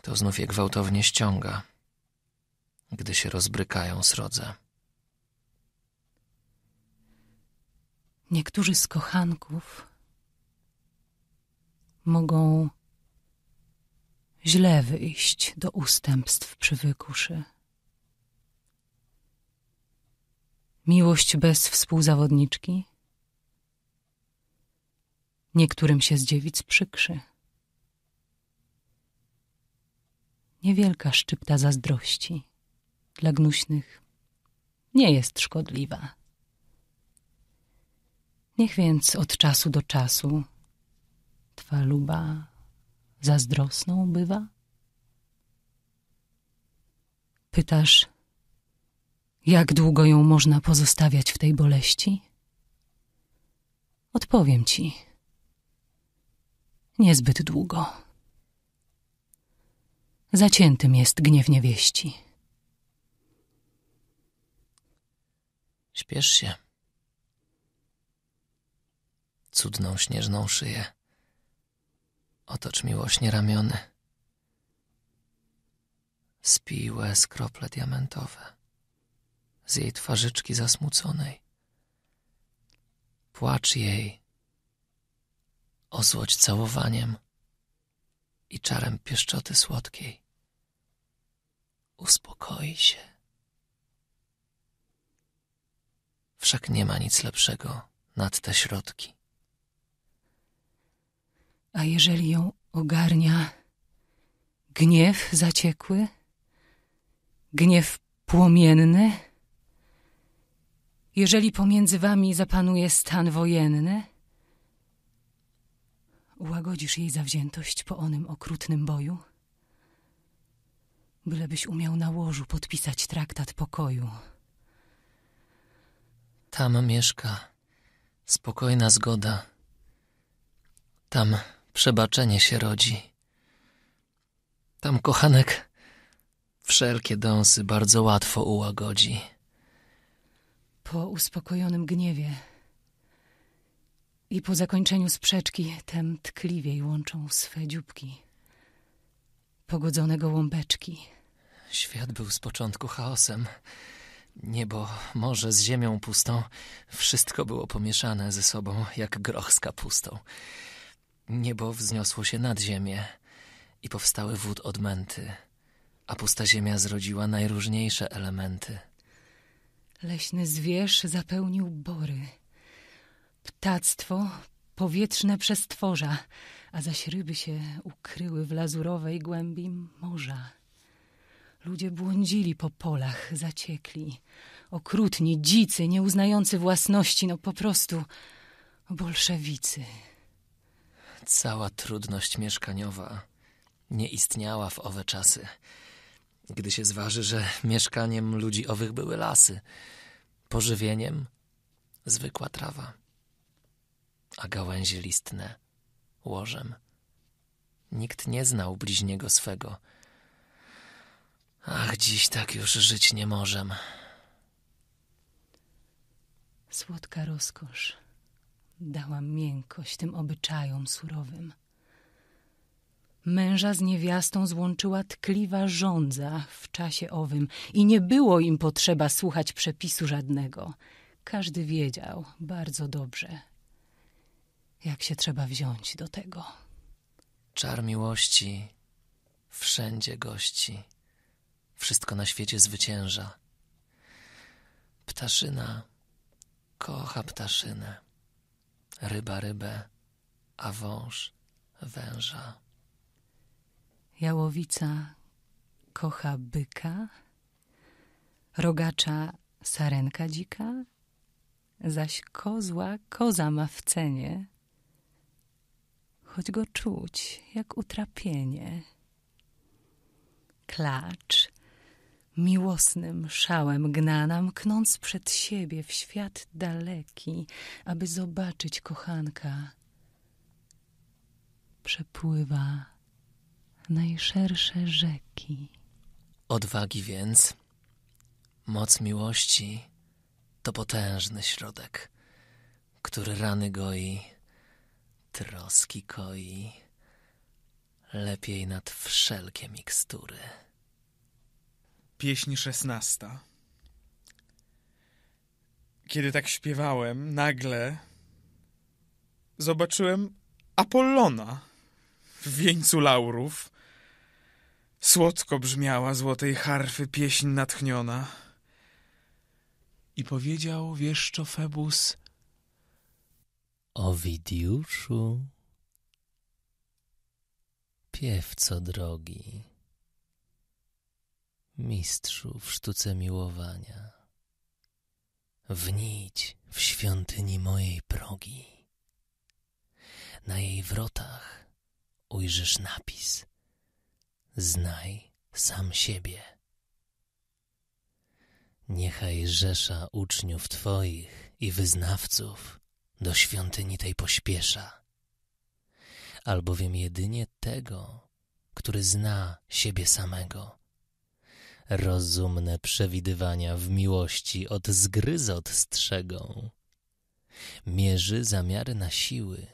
to znów je gwałtownie ściąga, gdy się rozbrykają srodze. Niektórzy z kochanków mogą źle wyjść do ustępstw przy wykuszy. Miłość bez współzawodniczki niektórym się z dziewic przykrzy. Niewielka szczypta zazdrości dla gnuśnych nie jest szkodliwa. Niech więc od czasu do czasu twa luba zazdrosną bywa? Pytasz, jak długo ją można pozostawiać w tej boleści? Odpowiem ci, niezbyt długo. Zaciętym jest gniew niewieści. Śpiesz się. Cudną śnieżną szyję otocz miłośnie ramiony. Spij łez krople diamentowe z jej twarzyczki zasmuconej. Płacz jej, ozłoć całowaniem i czarem pieszczoty słodkiej. Uspokoi się. Wszak nie ma nic lepszego nad te środki. A jeżeli ją ogarnia gniew zaciekły, gniew płomienny, jeżeli pomiędzy wami zapanuje stan wojenny, ułagodzisz jej zawziętość po onym okrutnym boju, bylebyś umiał na łożu podpisać traktat pokoju. Tam mieszka spokojna zgoda, tam przebaczenie się rodzi, tam kochanek wszelkie dąsy bardzo łatwo ułagodzi. Po uspokojonym gniewie i po zakończeniu sprzeczki tem tkliwiej łączą swe dzióbki, pogodzone gołąbeczki. Świat był z początku chaosem. Niebo, morze z ziemią pustą, wszystko było pomieszane ze sobą jak groch z kapustą. Niebo wzniosło się nad ziemię i powstały wód odmęty, a pusta ziemia zrodziła najróżniejsze elementy. Leśny zwierz zapełnił bory, ptactwo powietrzne przestworza, a zaś ryby się ukryły w lazurowej głębi morza. Ludzie błądzili po polach, zaciekli, okrutni, dzicy, nieuznający własności, no po prostu bolszewicy. Cała trudność mieszkaniowa nie istniała w owe czasy, gdy się zważy, że mieszkaniem ludzi owych były lasy, pożywieniem zwykła trawa, a gałęzie listne łożem. Nikt nie znał bliźniego swego. Ach, dziś tak już żyć nie możem. Słodka rozkosz dała miękkość tym obyczajom surowym. Męża z niewiastą złączyła tkliwa żądza w czasie owym i nie było im potrzeba słuchać przepisu żadnego. Każdy wiedział bardzo dobrze, jak się trzeba wziąć do tego. Czar miłości wszędzie gości. Wszystko na świecie zwycięża. Ptaszyna kocha ptaszynę, ryba rybę, a wąż węża. Jałowica kocha byka, rogacza sarenka dzika, zaś kozła koza ma w cenie, choć go czuć jak utrapienie. Klacz miłosnym szałem gnana, mknąc przed siebie w świat daleki, aby zobaczyć kochanka, przepływa najszersze rzeki. Odwagi więc, moc miłości to potężny środek, który rany goi, troski koi, lepiej nad wszelkie mikstury. Pieśń szesnasta. Kiedy tak śpiewałem, nagle zobaczyłem Apollona w wieńcu laurów. Słodko brzmiała złotej harfy pieśń natchniona. I powiedział wieszczo Febus: Owidiuszu, piewco drogi, mistrzu w sztuce miłowania, Wnić w świątyni mojej progi. Na jej wrotach ujrzysz napis: Znaj sam siebie. Niechaj rzesza uczniów Twoich i wyznawców do świątyni tej pośpiesza, albowiem jedynie tego, który zna siebie samego, rozumne przewidywania w miłości od zgryzot strzegą. Mierzy zamiary na siły,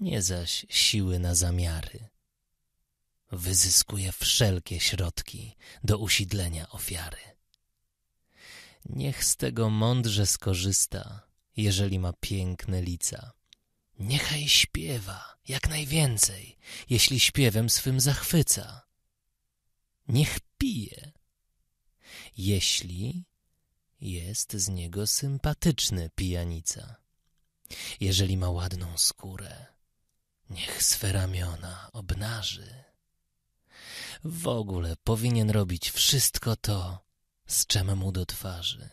nie zaś siły na zamiary. Wyzyskuje wszelkie środki do usidlenia ofiary. Niech z tego mądrze skorzysta, jeżeli ma piękne lica. Niechaj śpiewa jak najwięcej, jeśli śpiewem swym zachwyca. Niech pije, jeśli jest z niego sympatyczny pijanica. Jeżeli ma ładną skórę, niech swe ramiona obnaży. W ogóle powinien robić wszystko to, z czem mu do twarzy.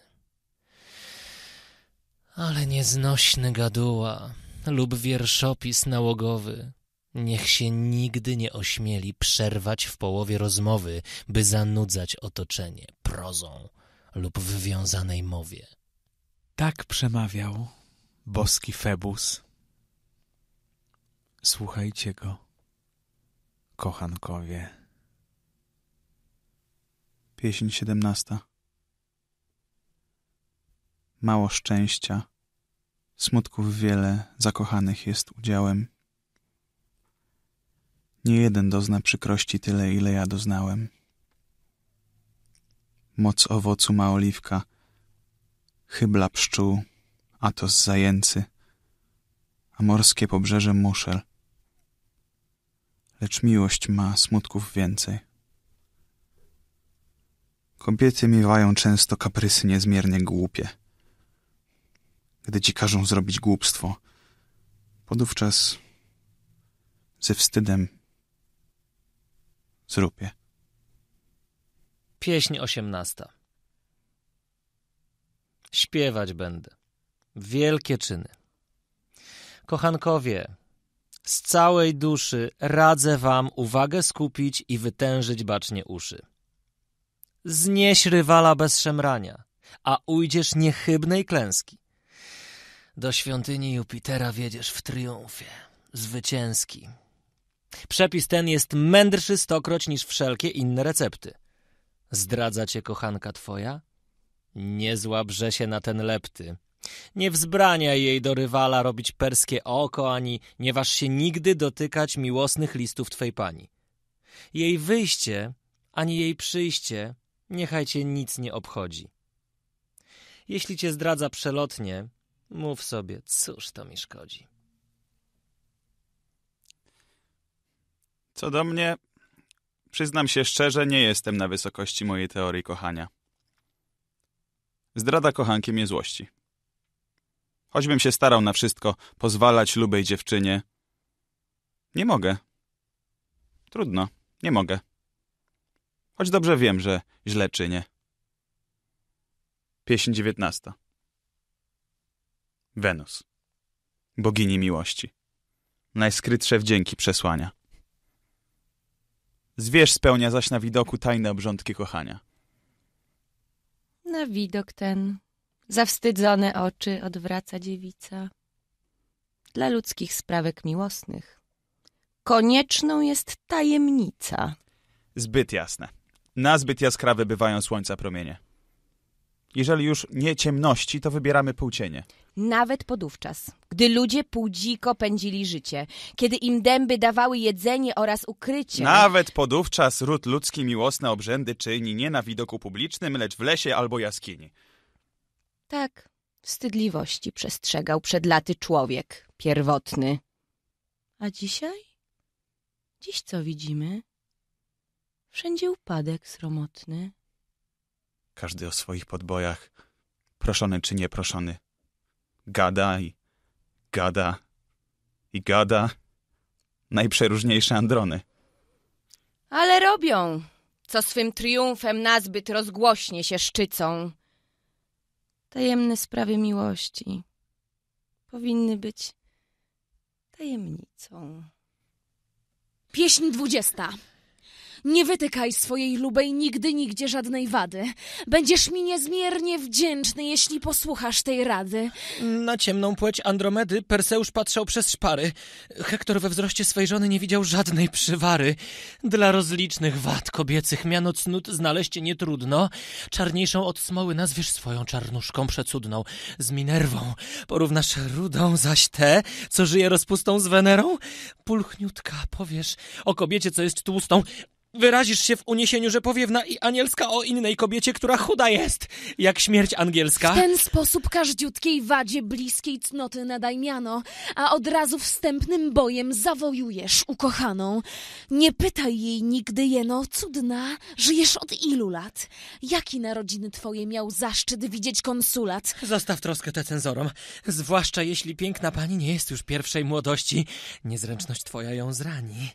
Ale nieznośny gaduła lub wierszopis nałogowy niech się nigdy nie ośmieli przerwać w połowie rozmowy, by zanudzać otoczenie prozą lub wywiązanej mowie. Tak przemawiał boski Febus. Słuchajcie go, kochankowie. Pieśń siedemnasta. Mało szczęścia, smutków wiele, zakochanych jest udziałem. Nie jeden dozna przykrości tyle, ile ja doznałem. Moc owocu ma oliwka, chybla pszczół, a to z zajęcy, a morskie pobrzeże muszel. Lecz miłość ma smutków więcej. Kobiety miewają często kaprysy niezmiernie głupie. Gdy ci każą zrobić głupstwo, podówczas ze wstydem zrób je. Pieśń osiemnasta. Śpiewać będę wielkie czyny. Kochankowie, z całej duszy radzę wam uwagę skupić i wytężyć bacznie uszy. Znieś rywala bez szemrania, a ujdziesz niechybnej klęski. Do świątyni Jupitera wiedziesz w triumfie zwycięski. Przepis ten jest mędrszy stokroć niż wszelkie inne recepty. Zdradza cię kochanka twoja? Nie złabrze się na ten lepty. Nie wzbraniaj jej do rywala robić perskie oko, ani nie waż się nigdy dotykać miłosnych listów twej pani. Jej wyjście, ani jej przyjście, niechaj cię nic nie obchodzi. Jeśli cię zdradza przelotnie, mów sobie, cóż to mi szkodzi. Co do mnie, przyznam się szczerze, nie jestem na wysokości mojej teorii kochania. Zdrada kochanki mnie złości. Choćbym się starał na wszystko pozwalać lubej dziewczynie, nie mogę. Trudno, nie mogę. Choć dobrze wiem, że źle czynię. Pieśń dziewiętnasta. Wenus, bogini miłości, najskrytsze wdzięki przesłania. Zwierz spełnia zaś na widoku tajne obrządki kochania. Na widok ten zawstydzone oczy odwraca dziewica. Dla ludzkich sprawek miłosnych konieczną jest tajemnica. Zbyt jasne. Na zbyt jaskrawe bywają słońca promienie. Jeżeli już nie ciemności, to wybieramy półcienie. Nawet podówczas, gdy ludzie półdziko pędzili życie, kiedy im dęby dawały jedzenie oraz ukrycie. Nawet podówczas ród ludzki miłosne obrzędy czyni nie na widoku publicznym, lecz w lesie albo jaskini. Tak, wstydliwości przestrzegał przed laty człowiek pierwotny. A dzisiaj? Dziś co widzimy? Wszędzie upadek sromotny. Każdy o swoich podbojach, proszony czy nieproszony, gada i gada i gada najprzeróżniejsze androny. Ale robią, co swym triumfem nazbyt rozgłośnie się szczycą. Tajemne sprawy miłości powinny być tajemnicą. Pieśń dwudziesta. Nie wytykaj swojej lubej nigdy, nigdzie żadnej wady. Będziesz mi niezmiernie wdzięczny, jeśli posłuchasz tej rady. Na ciemną płeć Andromedy Perseusz patrzał przez szpary. Hektor we wzroście swej żony nie widział żadnej przywary. Dla rozlicznych wad kobiecych miano cnót znaleźć nietrudno. Czarniejszą od smoły nazwiesz swoją czarnuszką przecudną. Z Minerwą porównasz rudą, zaś tę, co żyje rozpustą z Wenerą. Pulchniutka powiesz o kobiecie, co jest tłustą. Wyrazisz się w uniesieniu, że powiewna i anielska o innej kobiecie, która chuda jest, jak śmierć angielska. W ten sposób każdziutkiej wadzie bliskiej cnoty nadaj miano, a od razu wstępnym bojem zawojujesz ukochaną. Nie pytaj jej nigdy jeno, cudna, żyjesz od ilu lat? Jaki narodziny twoje miał zaszczyt widzieć konsulat? Zostaw troskę tę cenzorom, zwłaszcza jeśli piękna pani nie jest już pierwszej młodości. Niezręczność twoja ją zrani.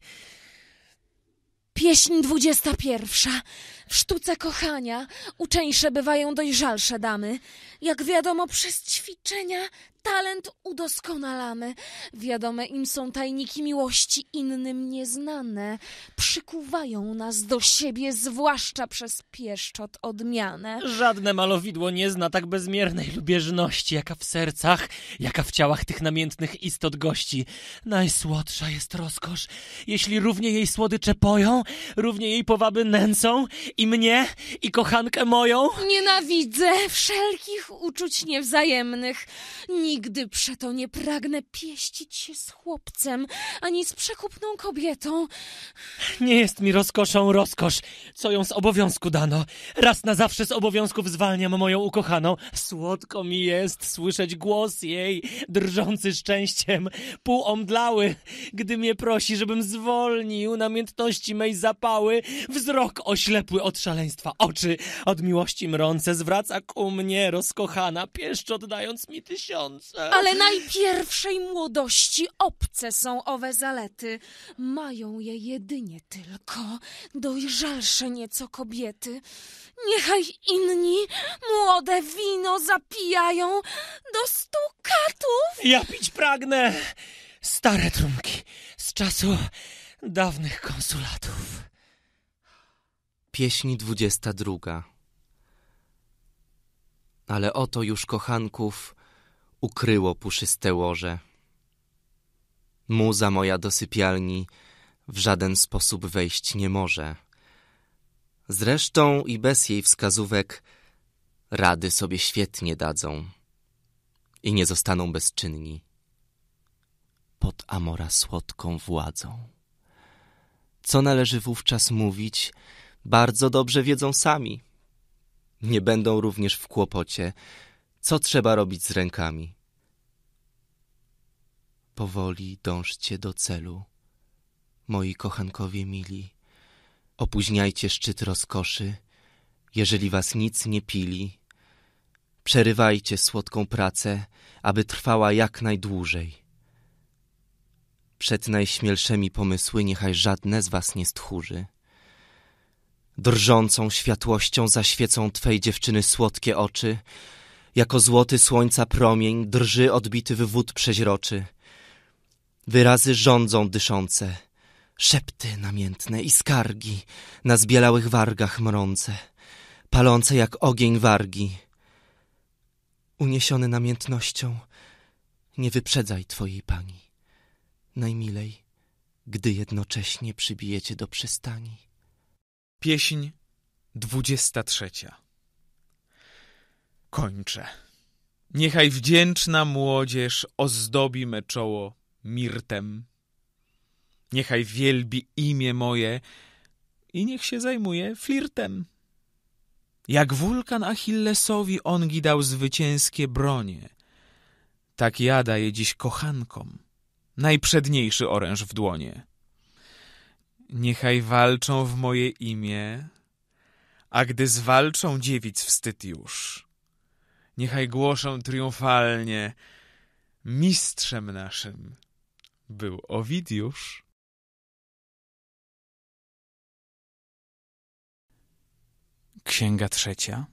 Pieśń dwudziesta pierwsza. W sztuce kochania uczeńsze bywają dojrzalsze damy. Jak wiadomo, przez ćwiczenia talent udoskonalamy. Wiadome im są tajniki miłości, innym nieznane. Przykuwają nas do siebie, zwłaszcza przez pieszczot odmianę. Żadne malowidło nie zna tak bezmiernej lubieżności, jaka w sercach, jaka w ciałach tych namiętnych istot gości. Najsłodsza jest rozkosz, jeśli równie jej słodycze poją, równie jej powaby nęcą i mnie, i kochankę moją. Nienawidzę wszelkich uczuć niewzajemnych. Nigdy przeto nie pragnę pieścić się z chłopcem, ani z przekupną kobietą. Nie jest mi rozkoszą rozkosz, co ją z obowiązku dano. Raz na zawsze z obowiązków zwalniam moją ukochaną. Słodko mi jest słyszeć głos jej, drżący szczęściem, półomdlały, gdy mnie prosi, żebym zwolnił namiętności mej zapały. Wzrok oślepły od szaleństwa, oczy od miłości mrące zwraca ku mnie rozkochana, pieszczot dając mi tysiąc. Ale najpierwszej młodości obce są owe zalety. Mają je jedynie tylko dojrzalsze nieco kobiety. Niechaj inni młode wino zapijają do stu katów. Ja pić pragnę stare trunki z czasu dawnych konsulatów. Pieśń dwudziesta druga. Ale oto już kochanków ukryło puszyste łoże. Muza moja do sypialni w żaden sposób wejść nie może. Zresztą i bez jej wskazówek rady sobie świetnie dadzą i nie zostaną bezczynni pod Amora słodką władzą. Co należy wówczas mówić, bardzo dobrze wiedzą sami. Nie będą również w kłopocie, co trzeba robić z rękami? Powoli dążcie do celu, moi kochankowie mili. Opóźniajcie szczyt rozkoszy, jeżeli was nic nie pili. Przerywajcie słodką pracę, aby trwała jak najdłużej. Przed najśmielszymi pomysły niechaj żadne z was nie stchórzy. Drżącą światłością zaświecą twej dziewczyny słodkie oczy. Jako złoty słońca promień drży odbity w wód przeźroczy. Wyrazy rządzą dyszące, szepty namiętne i skargi na zbielałych wargach mrące, palące jak ogień wargi. Uniesiony namiętnością nie wyprzedzaj twojej pani, najmilej, gdy jednocześnie przybijecie do przystani. Pieśń dwudziesta trzecia. Kończę. Niechaj wdzięczna młodzież ozdobi me czoło mirtem. Niechaj wielbi imię moje i niech się zajmuje flirtem. Jak wulkan Achillesowi ongi dał zwycięskie bronie, tak ja daję dziś kochankom najprzedniejszy oręż w dłonie. Niechaj walczą w moje imię, a gdy zwalczą dziewic wstyd już, niechaj głoszą triumfalnie, mistrzem naszym był Owidiusz. Księga trzecia.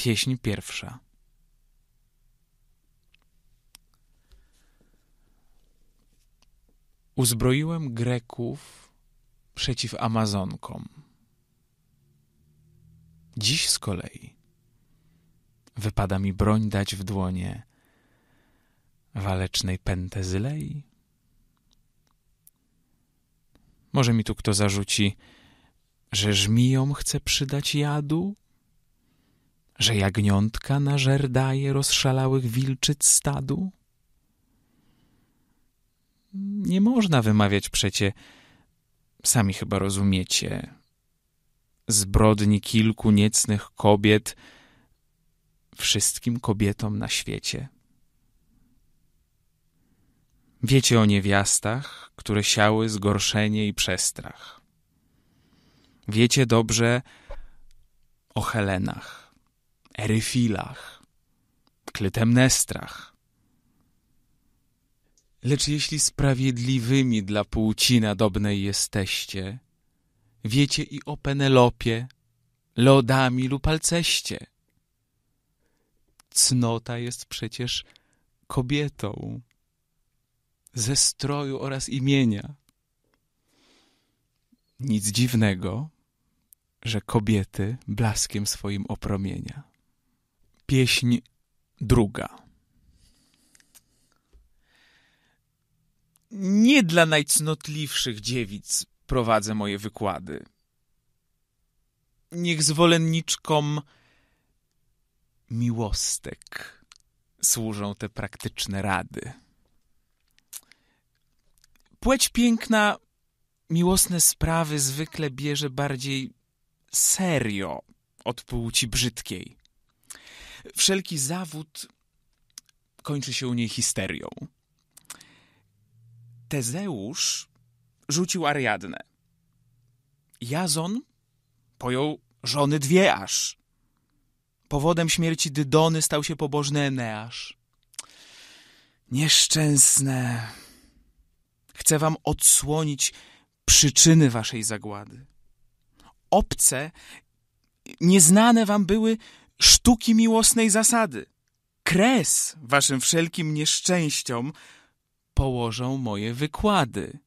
Pieśń pierwsza. Uzbroiłem Greków przeciw Amazonkom. Dziś z kolei wypada mi broń dać w dłonie walecznej Pentezylei. Może mi tu kto zarzuci, że żmijom chce przydać jadu, że jagniątka nażerdaje rozszalałych wilczyc stadu? Nie można wymawiać przecie, sami chyba rozumiecie, zbrodni kilku niecnych kobiet wszystkim kobietom na świecie. Wiecie o niewiastach, które siały zgorszenie i przestrach. Wiecie dobrze o Helenach, Eryfilach, Klytemnestrach. Lecz jeśli sprawiedliwymi dla płci nadobnej jesteście, wiecie i o Penelopie, Leodamii lub Alceście. Cnota jest przecież kobietą ze stroju oraz imienia. Nic dziwnego, że kobiety blaskiem swoim opromienia. Pieśń druga. Nie dla najcnotliwszych dziewic prowadzę moje wykłady. Niech zwolenniczkom miłostek służą te praktyczne rady. Płeć piękna miłosne sprawy zwykle bierze bardziej serio od płci brzydkiej. Wszelki zawód kończy się u niej histerią. Tezeusz rzucił Ariadnę. Jazon pojął żony dwie aż. Powodem śmierci Dydony stał się pobożny Eneasz. Nieszczęsne. Chcę wam odsłonić przyczyny waszej zagłady. Obce, nieznane wam były sztuki miłosnej zasady. Kres waszym wszelkim nieszczęściom położą moje wykłady.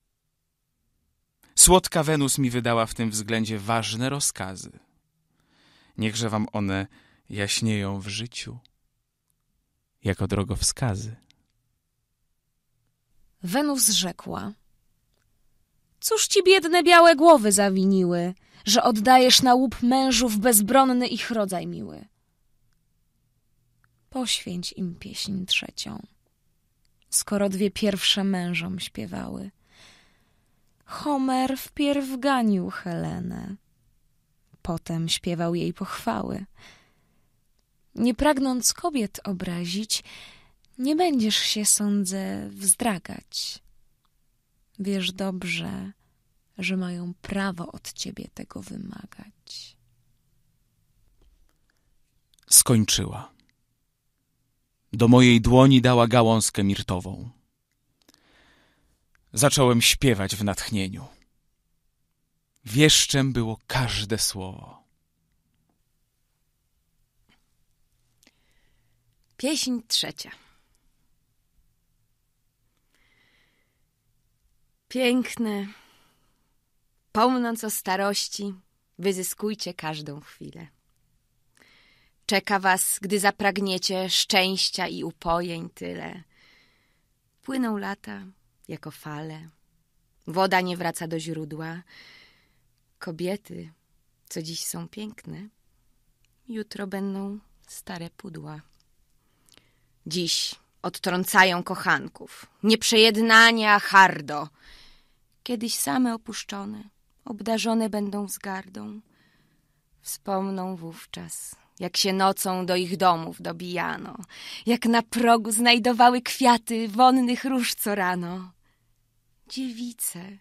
Słodka Wenus mi wydała w tym względzie ważne rozkazy. Niechże wam one jaśnieją w życiu jako drogowskazy. Wenus rzekła: cóż ci biedne białe głowy zawiniły, że oddajesz na łup mężów bezbronny ich rodzaj miły? Poświęć im pieśń trzecią, skoro dwie pierwsze mężom śpiewały. Homer wpierw ganił Helenę, potem śpiewał jej pochwały. Nie pragnąc kobiet obrazić, nie będziesz się, sądzę, wzdragać. Wiesz dobrze, że mają prawo od ciebie tego wymagać. Skończyła. Do mojej dłoni dała gałązkę mirtową. Zacząłem śpiewać w natchnieniu. Wieszczem było każde słowo. Pieśń trzecia. Piękne, pomnąc o starości, wyzyskujcie każdą chwilę. Czeka was, gdy zapragniecie szczęścia i upojeń tyle. Płyną lata jako fale, woda nie wraca do źródła. Kobiety, co dziś są piękne, jutro będą stare pudła. Dziś odtrącają kochanków, nieprzejednania hardo. Kiedyś same opuszczone, obdarzone będą wzgardą. Wspomną wówczas, jak się nocą do ich domów dobijano, jak na progu znajdowały kwiaty wonnych róż co rano. Dziewice,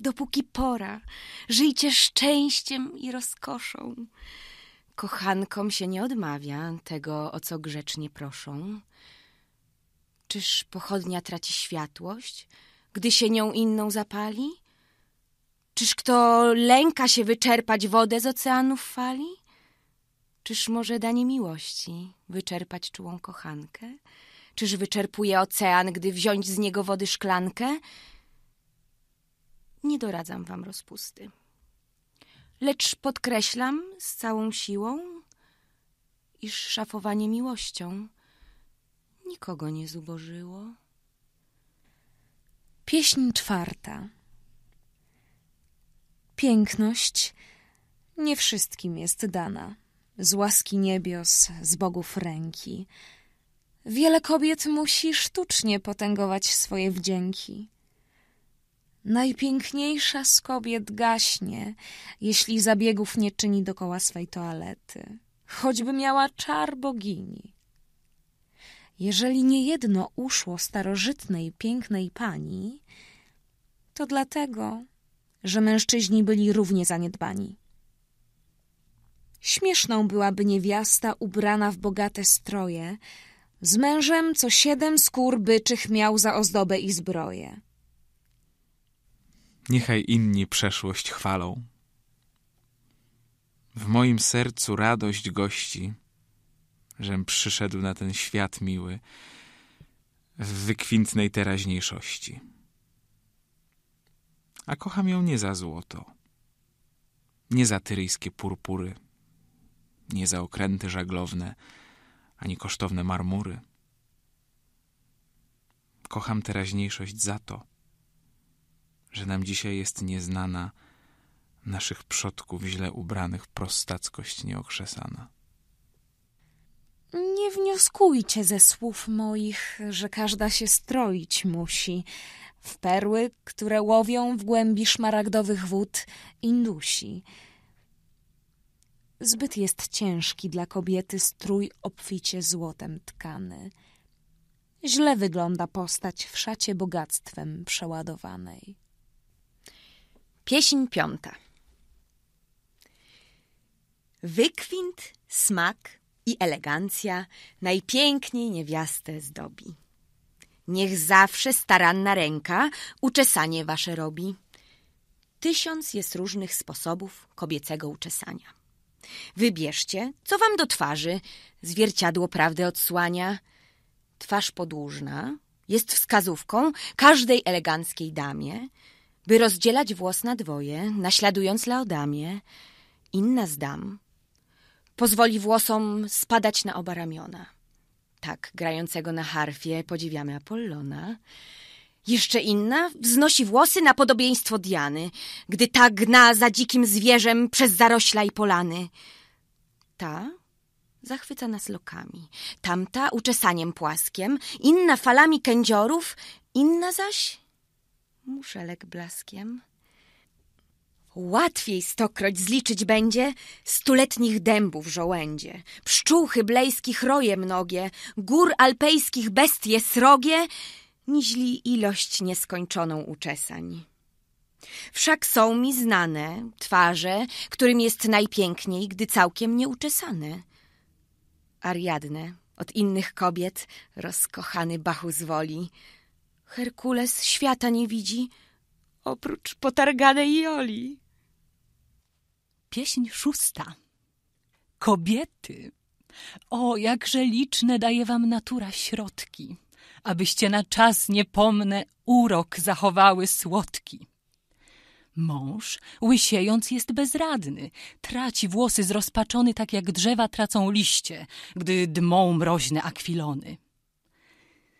dopóki pora, żyjcie szczęściem i rozkoszą. Kochankom się nie odmawia tego, o co grzecznie proszą. Czyż pochodnia traci światłość, gdy się nią inną zapali? Czyż kto lęka się wyczerpać wodę z oceanów fali? Czyż może danie miłości wyczerpać czułą kochankę? Czyż wyczerpuje ocean, gdy wziąć z niego wody szklankę? Nie doradzam wam rozpusty. Lecz podkreślam z całą siłą, iż szafowanie miłością nikogo nie zubożyło. Pieśń czwarta. Piękność nie wszystkim jest dana, z łaski niebios, z bogów ręki. Wiele kobiet musi sztucznie potęgować swoje wdzięki. Najpiękniejsza z kobiet gaśnie, jeśli zabiegów nie czyni dokoła swej toalety, choćby miała czar bogini. Jeżeli niejedno uszło starożytnej, pięknej pani, to dlatego, że mężczyźni byli równie zaniedbani. Śmieszną byłaby niewiasta ubrana w bogate stroje, z mężem, co siedem skór byczych miał za ozdobę i zbroję. Niechaj inni przeszłość chwalą. W moim sercu radość gości, żem przyszedł na ten świat miły w wykwintnej teraźniejszości. A kocham ją nie za złoto, nie za tyryjskie purpury, nie za okręty żaglowne, ani kosztowne marmury. Kocham teraźniejszość za to, że nam dzisiaj jest nieznana, naszych przodków źle ubranych prostackość nieokrzesana. Nie wnioskujcie ze słów moich, że każda się stroić musi w perły, które łowią w głębi szmaragdowych wód Indusi. Zbyt jest ciężki dla kobiety strój obficie złotem tkany. Źle wygląda postać w szacie bogactwem przeładowanej. Pieśń piąta. Wykwint, smak i elegancja najpiękniej niewiastę zdobi. Niech zawsze staranna ręka uczesanie wasze robi. Tysiąc jest różnych sposobów kobiecego uczesania. Wybierzcie, co wam do twarzy zwierciadło prawdy odsłania. Twarz podłużna jest wskazówką każdej eleganckiej damie, by rozdzielać włos na dwoje, naśladując Laodamię. Inna z dam pozwoli włosom spadać na oba ramiona. Tak, grającego na harfie podziwiamy Apollona. Jeszcze inna wznosi włosy na podobieństwo Diany, gdy ta gna za dzikim zwierzem przez zarośla i polany. Ta zachwyca nas lokami, tamta uczesaniem płaskiem, inna falami kędziorów, inna zaś muszelek blaskiem. Łatwiej stokroć zliczyć będzie stuletnich dębów żołędzie, pszczół hyblejskich roje mnogie, gór alpejskich bestie srogie, niźli ilość nieskończoną uczesań. Wszak są mi znane twarze, którym jest najpiękniej, gdy całkiem nieuczesane. Ariadne od innych kobiet rozkochany Bacchus woli. Herkules świata nie widzi, oprócz potarganej Joli. Pieśń szósta. Kobiety, o jakże liczne daje wam natura środki, abyście na czas niepomnę urok zachowały słodki. Mąż, łysiejąc, jest bezradny, traci włosy zrozpaczony, tak jak drzewa tracą liście, gdy dmą mroźne akwilony.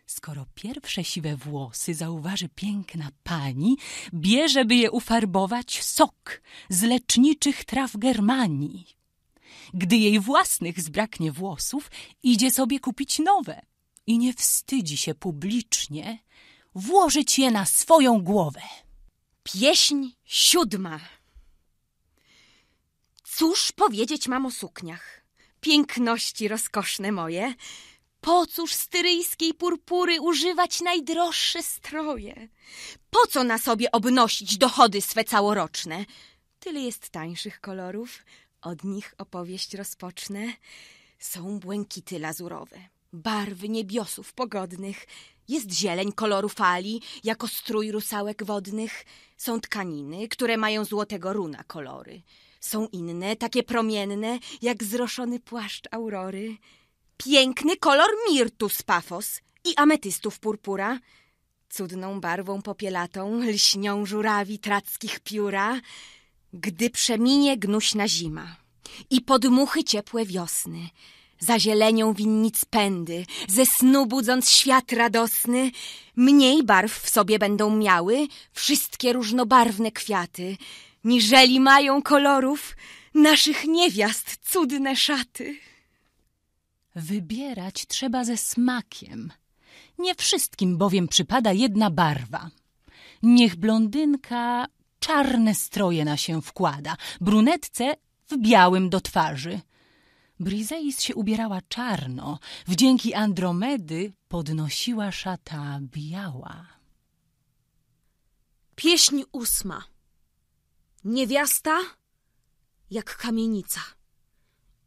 Skoro pierwsze siwe włosy zauważy piękna pani, bierze, by je ufarbować, sok z leczniczych traw Germanii. Gdy jej własnych zbraknie włosów, idzie sobie kupić nowe i nie wstydzi się publicznie włożyć je na swoją głowę. Pieśń siódma. Cóż powiedzieć mam o sukniach, piękności rozkoszne moje? Po cóż z tyryjskiej purpury używać najdroższe stroje? Po co na sobie obnosić dochody swe całoroczne? Tyle jest tańszych kolorów, od nich opowieść rozpocznę. Są błękity lazurowe, barwy niebiosów pogodnych, jest zieleń koloru fali, jako strój rusałek wodnych. Są tkaniny, które mają złotego runa kolory. Są inne, takie promienne, jak zroszony płaszcz aurory. Piękny kolor mirtu z Pafos i ametystów purpura. Cudną barwą popielatą lśnią żurawi trackich pióra, gdy przeminie gnuśna zima i podmuchy ciepłe wiosny. Zazielenią winnic pędy, ze snu budząc świat radosny. Mniej barw w sobie będą miały wszystkie różnobarwne kwiaty, niżeli mają kolorów naszych niewiast cudne szaty. Wybierać trzeba ze smakiem. Nie wszystkim bowiem przypada jedna barwa. Niech blondynka czarne stroje na się wkłada, brunetce w białym do twarzy. Briseis się ubierała czarno, wdzięki Andromedy podnosiła szata biała. Pieśń ósma. Niewiasta jak kamienica.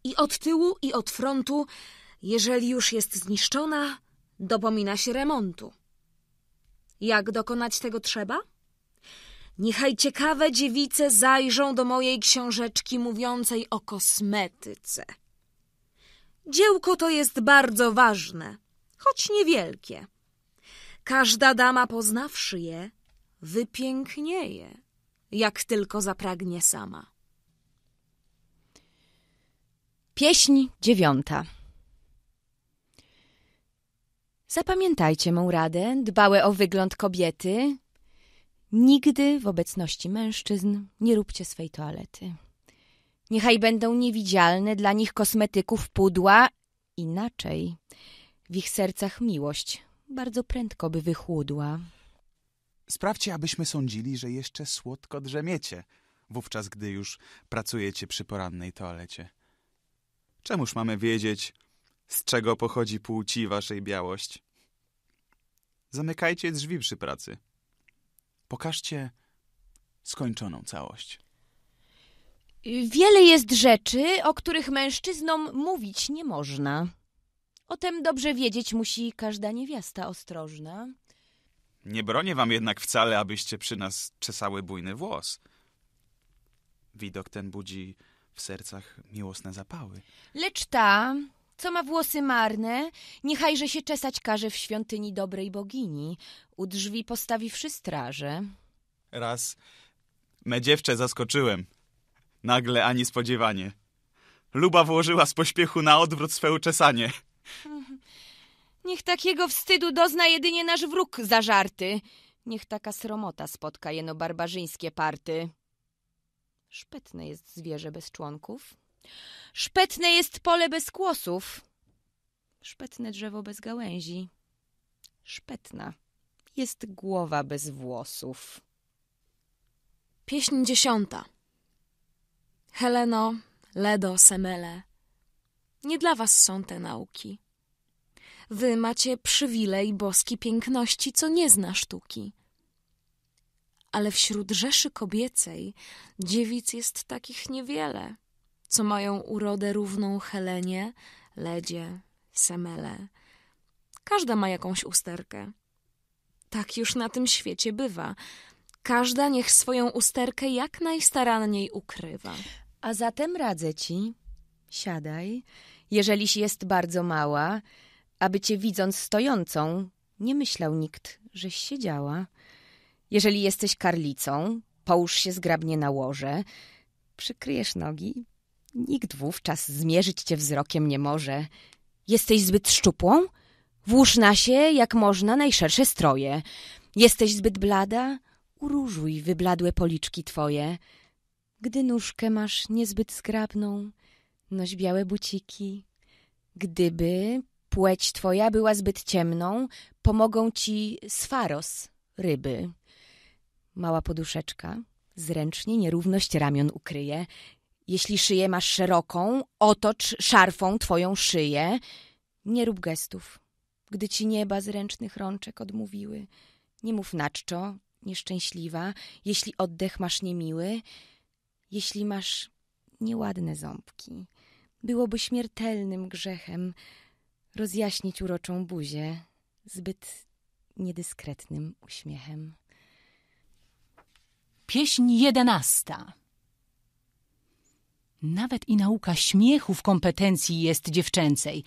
I od tyłu, i od frontu, jeżeli już jest zniszczona, dopomina się remontu. Jak dokonać tego trzeba? Niechaj ciekawe dziewice zajrzą do mojej książeczki mówiącej o kosmetyce. Dziełko to jest bardzo ważne, choć niewielkie. Każda dama, poznawszy je, wypięknieje, jak tylko zapragnie sama. Pieśń dziewiąta. Zapamiętajcie mą radę, dbałe o wygląd kobiety. Nigdy w obecności mężczyzn nie róbcie swej toalety. Niechaj będą niewidzialne dla nich kosmetyków pudła, inaczej w ich sercach miłość bardzo prędko by wychłudła. Sprawdźcie, abyśmy sądzili, że jeszcze słodko drzemiecie, wówczas gdy już pracujecie przy porannej toalecie. Czemuż mamy wiedzieć, z czego pochodzi płci waszej białość? Zamykajcie drzwi przy pracy. Pokażcie skończoną całość. Wiele jest rzeczy, o których mężczyznom mówić nie można. O tym dobrze wiedzieć musi każda niewiasta ostrożna. Nie bronię wam jednak wcale, abyście przy nas czesały bujny włos. Widok ten budzi w sercach miłosne zapały. Lecz ta, co ma włosy marne, niechajże się czesać każe w świątyni dobrej bogini, u drzwi postawiwszy strażę. Raz me dziewczę zaskoczyłem. Nagle, ani spodziewanie. Luba włożyła z pośpiechu na odwrót swe uczesanie. Niech takiego wstydu dozna jedynie nasz wróg zażarty. Niech taka sromota spotka jeno barbarzyńskie party. Szpetne jest zwierzę bez członków. Szpetne jest pole bez kłosów. Szpetne drzewo bez gałęzi. Szpetna jest głowa bez włosów. Pieśń dziesiąta. Heleno, Ledo, Semele, nie dla was są te nauki. Wy macie przywilej boski piękności, co nie zna sztuki. Ale wśród rzeszy kobiecej dziewic jest takich niewiele, co mają urodę równą Helenie, Ledzie, Semele. Każda ma jakąś usterkę. Tak już na tym świecie bywa. Każda niech swoją usterkę jak najstaranniej ukrywa. A zatem radzę ci, siadaj, jeżeliś jest bardzo mała, aby cię widząc stojącą, nie myślał nikt, żeś siedziała. Jeżeli jesteś karlicą, połóż się zgrabnie na łoże, przykryjesz nogi, nikt wówczas zmierzyć cię wzrokiem nie może. Jesteś zbyt szczupłą? Włóż na się, jak można, najszersze stroje. Jesteś zbyt blada? Uróżuj wybladłe policzki twoje. Gdy nóżkę masz niezbyt zgrabną, noś białe buciki. Gdyby płeć twoja była zbyt ciemną, pomogą ci sfaros, ryby. Mała poduszeczka zręcznie nierówność ramion ukryje. Jeśli szyję masz szeroką, otocz szarfą twoją szyję. Nie rób gestów, gdy ci nieba zręcznych rączek odmówiły. Nie mów na czczo, nieszczęśliwa, jeśli oddech masz niemiły, jeśli masz nieładne ząbki. Byłoby śmiertelnym grzechem rozjaśnić uroczą buzię zbyt niedyskretnym uśmiechem. Pieśń jedenasta. Nawet i nauka śmiechu w kompetencji jest dziewczęcej.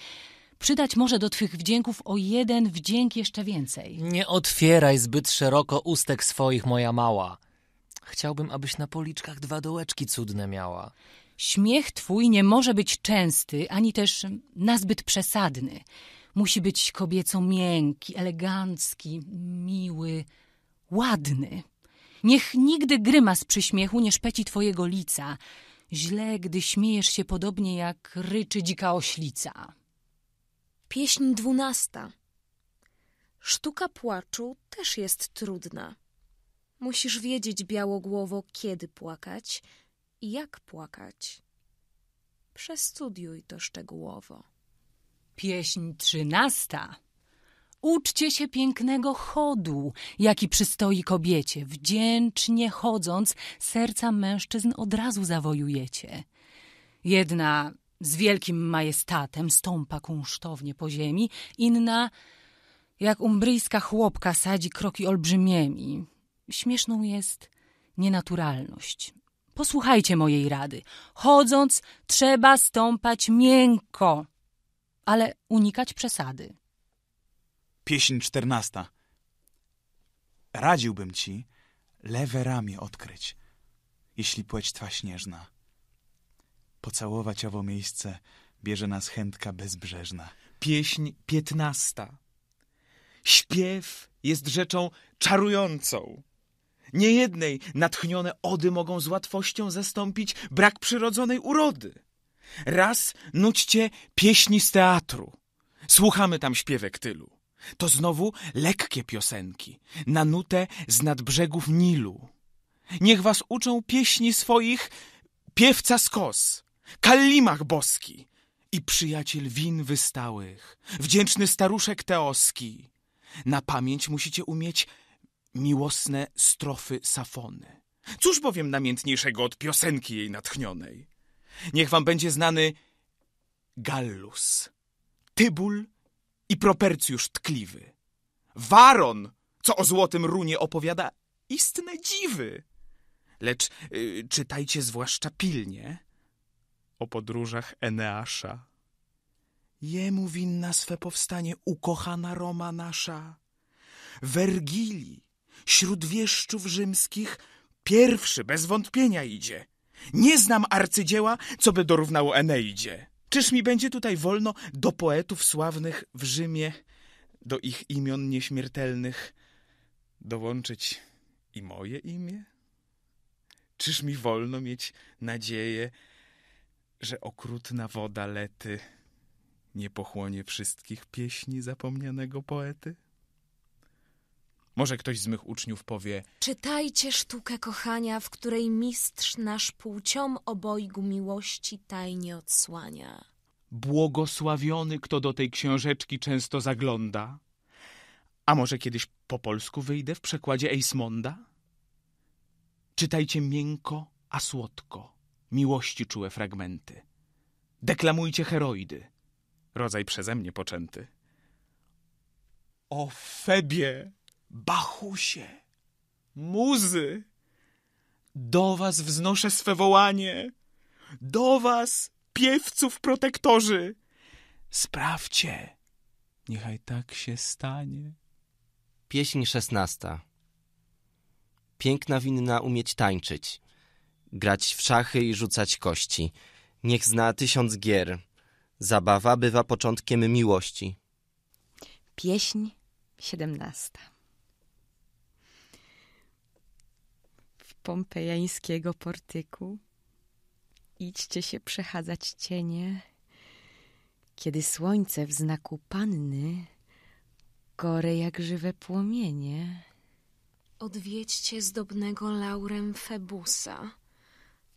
Przydać może do twych wdzięków o jeden wdzięk jeszcze więcej. Nie otwieraj zbyt szeroko ustek swoich, moja mała. Chciałbym, abyś na policzkach dwa dołeczki cudne miała. Śmiech twój nie może być częsty, ani też nazbyt przesadny. Musi być kobieco miękki, elegancki, miły, ładny. Niech nigdy grymas przy śmiechu nie szpeci twojego lica. Źle, gdy śmiejesz się podobnie jak ryczy dzika oślica. Pieśń dwunasta. Sztuka płaczu też jest trudna. Musisz wiedzieć, białogłowo, kiedy płakać i jak płakać. Przestudiuj to szczegółowo. Pieśń trzynasta. Uczcie się pięknego chodu, jaki przystoi kobiecie. Wdzięcznie chodząc, serca mężczyzn od razu zawojujecie. Jedna z wielkim majestatem stąpa kunsztownie po ziemi, inna jak umbryjska chłopka sadzi kroki olbrzymiemi. Śmieszną jest nienaturalność. Posłuchajcie mojej rady. Chodząc trzeba stąpać miękko, ale unikać przesady. Pieśń czternasta. Radziłbym ci lewe ramię odkryć, jeśli płeć twa śnieżna. Pocałować owo miejsce bierze nas chętka bezbrzeżna. Pieśń piętnasta. Śpiew jest rzeczą czarującą. Niejednej natchnione ody mogą z łatwością zastąpić brak przyrodzonej urody. Raz nućcie pieśni z teatru. Słuchamy tam śpiewek tylu. To znowu lekkie piosenki, nanute z nadbrzegów Nilu. Niech was uczą pieśni swoich piewca skos, kallimach boski i przyjaciel win wystałych, wdzięczny staruszek teoski. Na pamięć musicie umieć miłosne strofy Safony. Cóż bowiem namiętniejszego od piosenki jej natchnionej? Niech wam będzie znany Gallus, Tybul i Propercjusz tkliwy. Waron, co o złotym runie opowiada istne dziwy. Lecz y, czytajcie zwłaszcza pilnie o podróżach Eneasza. Jemu winna swe powstanie ukochana Roma nasza. Wergilii, śród wieszczów rzymskich, pierwszy bez wątpienia idzie. Nie znam arcydzieła, co by dorównało Eneidzie. Czyż mi będzie tutaj wolno do poetów sławnych w Rzymie, do ich imion nieśmiertelnych, dołączyć i moje imię? Czyż mi wolno mieć nadzieję, że okrutna woda lety nie pochłonie wszystkich pieśni zapomnianego poety? Może ktoś z mych uczniów powie: czytajcie sztukę kochania, w której mistrz nasz płciom obojgu miłości tajnie odsłania. Błogosławiony, kto do tej książeczki często zagląda. A może kiedyś po polsku wyjdę w przekładzie Eismonda? Czytajcie miękko, a słodko, miłości czułe fragmenty. Deklamujcie heroidy, rodzaj przeze mnie poczęty. O Febie, Bachusie, muzy, do was wznoszę swe wołanie, do was, piewców protektorzy, sprawdźcie, niechaj tak się stanie. Pieśń szesnasta. Piękna winna umieć tańczyć, grać w szachy i rzucać kości. Niech zna tysiąc gier. Zabawa bywa początkiem miłości. Pieśń siedemnasta. W pompejańskiego portyku idźcie się przechadzać cienie, kiedy słońce w znaku panny gore jak żywe płomienie. Odwiedźcie zdobnego laurem Febusa,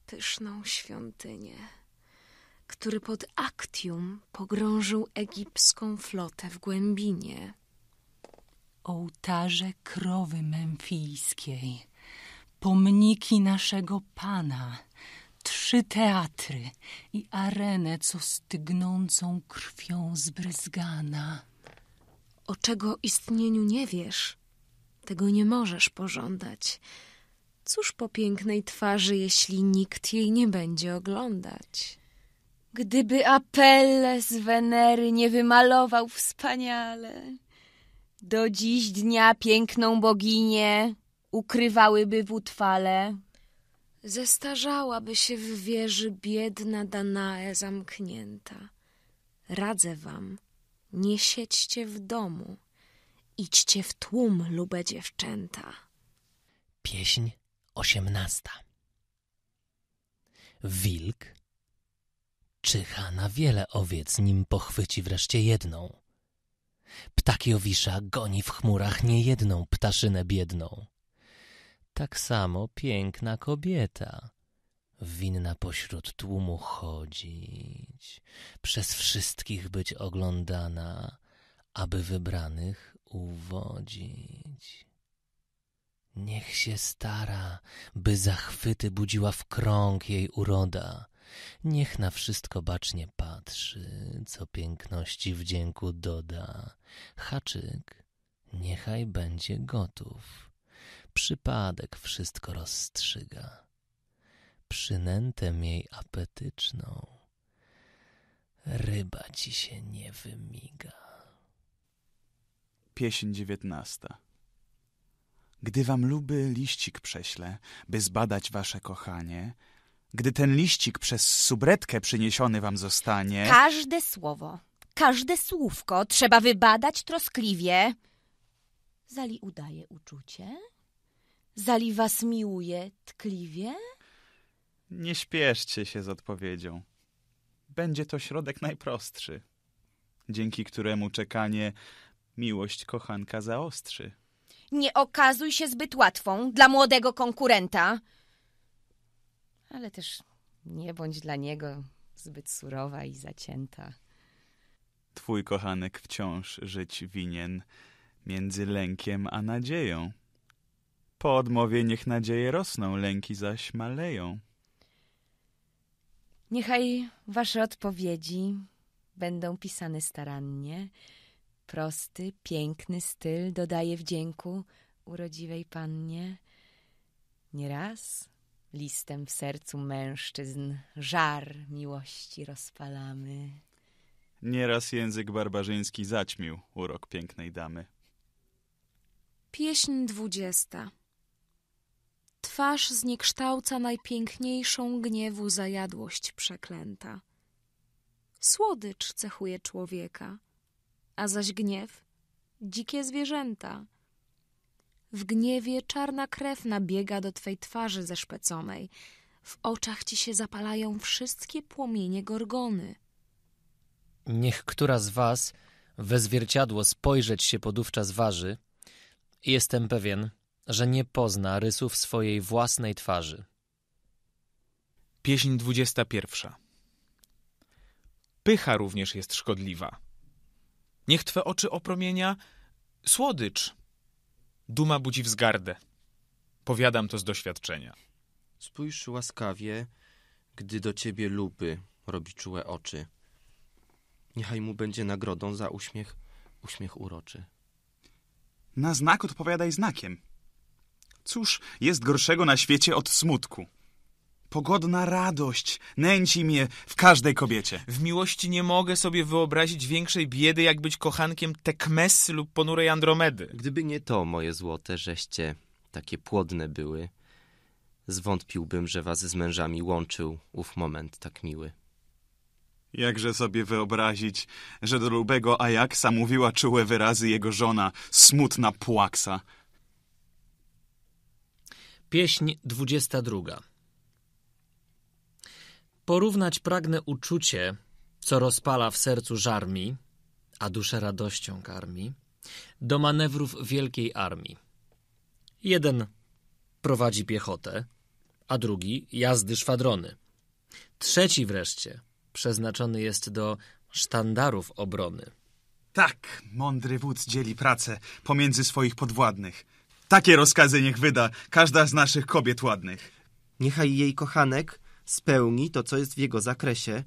pyszną świątynię, który pod Actium pogrążył egipską flotę w głębinie. Ołtarze krowy memfijskiej, pomniki naszego Pana, trzy teatry i arenę, co stygnącą krwią zbryzgana. O czego istnieniu nie wiesz, tego nie możesz pożądać, Cóż po pięknej twarzy, jeśli nikt jej nie będzie oglądać? Gdyby Apelles Wenery nie wymalował wspaniale, do dziś dnia piękną boginię ukrywałyby w utrwale. Zestarzałaby się w wieży biedna Danae zamknięta. Radzę wam, nie siedźcie w domu, idźcie w tłum, lube dziewczęta. Pieśń osiemnasta. Wilk czyha na wiele owiec, nim pochwyci wreszcie jedną. Ptaki owisza goni w chmurach niejedną ptaszynę biedną. Tak samo piękna kobieta winna pośród tłumu chodzić, przez wszystkich być oglądana, aby wybranych uwodzić. Niech się stara, by zachwyty budziła w krąg jej uroda. Niech na wszystko bacznie patrzy, co piękności wdzięku doda. Haczyk niechaj będzie gotów, przypadek wszystko rozstrzyga. Przynętę jej apetyczną ryba ci się nie wymiga. Pieśń dziewiętnasta. Gdy wam luby liścik prześlę, by zbadać wasze kochanie, gdy ten liścik przez subretkę przyniesiony wam zostanie... Każde słowo, każde słówko trzeba wybadać troskliwie. Zali udaje uczucie? Zali was miłuje tkliwie? Nie śpieszcie się z odpowiedzią. Będzie to środek najprostszy, dzięki któremu czekanie miłość kochanka zaostrzy. Nie okazuj się zbyt łatwą dla młodego konkurenta, ale też nie bądź dla niego zbyt surowa i zacięta. Twój kochanek wciąż żyć winien między lękiem a nadzieją. Po odmowie niech nadzieje rosną, lęki zaś maleją. Niechaj wasze odpowiedzi będą pisane starannie. Prosty, piękny styl dodaje wdzięku urodziwej pannie. Nieraz listem w sercu mężczyzn żar miłości rozpalamy. Nieraz język barbarzyński zaćmił urok pięknej damy. Pieśń dwudziesta. Twarz zniekształca najpiękniejszą gniewu zajadłość przeklęta. Słodycz cechuje człowieka, a zaś gniew dzikie zwierzęta. W gniewie czarna krew nabiega do twej twarzy zeszpeconej. W oczach ci się zapalają wszystkie płomienie gorgony. Niech która z was we zwierciadło spojrzeć się podówczas waży. Jestem pewien, że nie pozna rysów swojej własnej twarzy. Pieśń dwudziesta pierwsza. Pycha również jest szkodliwa. Niech twe oczy opromienia słodycz. Duma budzi wzgardę. Powiadam to z doświadczenia. Spójrz łaskawie, gdy do ciebie luby robi czułe oczy. Niechaj mu będzie nagrodą za uśmiech, uśmiech uroczy. Na znak odpowiadaj znakiem. Cóż jest gorszego na świecie od smutku? Pogodna radość nęci mnie w każdej kobiecie. W miłości nie mogę sobie wyobrazić większej biedy, jak być kochankiem Tekmesy lub ponurej Andromedy. Gdyby nie to, moje złote, żeście takie płodne były, zwątpiłbym, że was z mężami łączył ów moment tak miły. Jakże sobie wyobrazić, że do lubego Ajaksa mówiła czułe wyrazy jego żona, smutna płaksa. Pieśń dwudziesta druga. Porównać pragnę uczucie, co rozpala w sercu żarmi, a duszę radością karmi, do manewrów wielkiej armii. Jeden prowadzi piechotę, a drugi jazdy szwadrony. Trzeci wreszcie przeznaczony jest do sztandarów obrony. Tak, mądry wódz dzieli pracę pomiędzy swoich podwładnych. Takie rozkazy niech wyda każda z naszych kobiet ładnych. Niechaj jej kochanek spełni to, co jest w jego zakresie.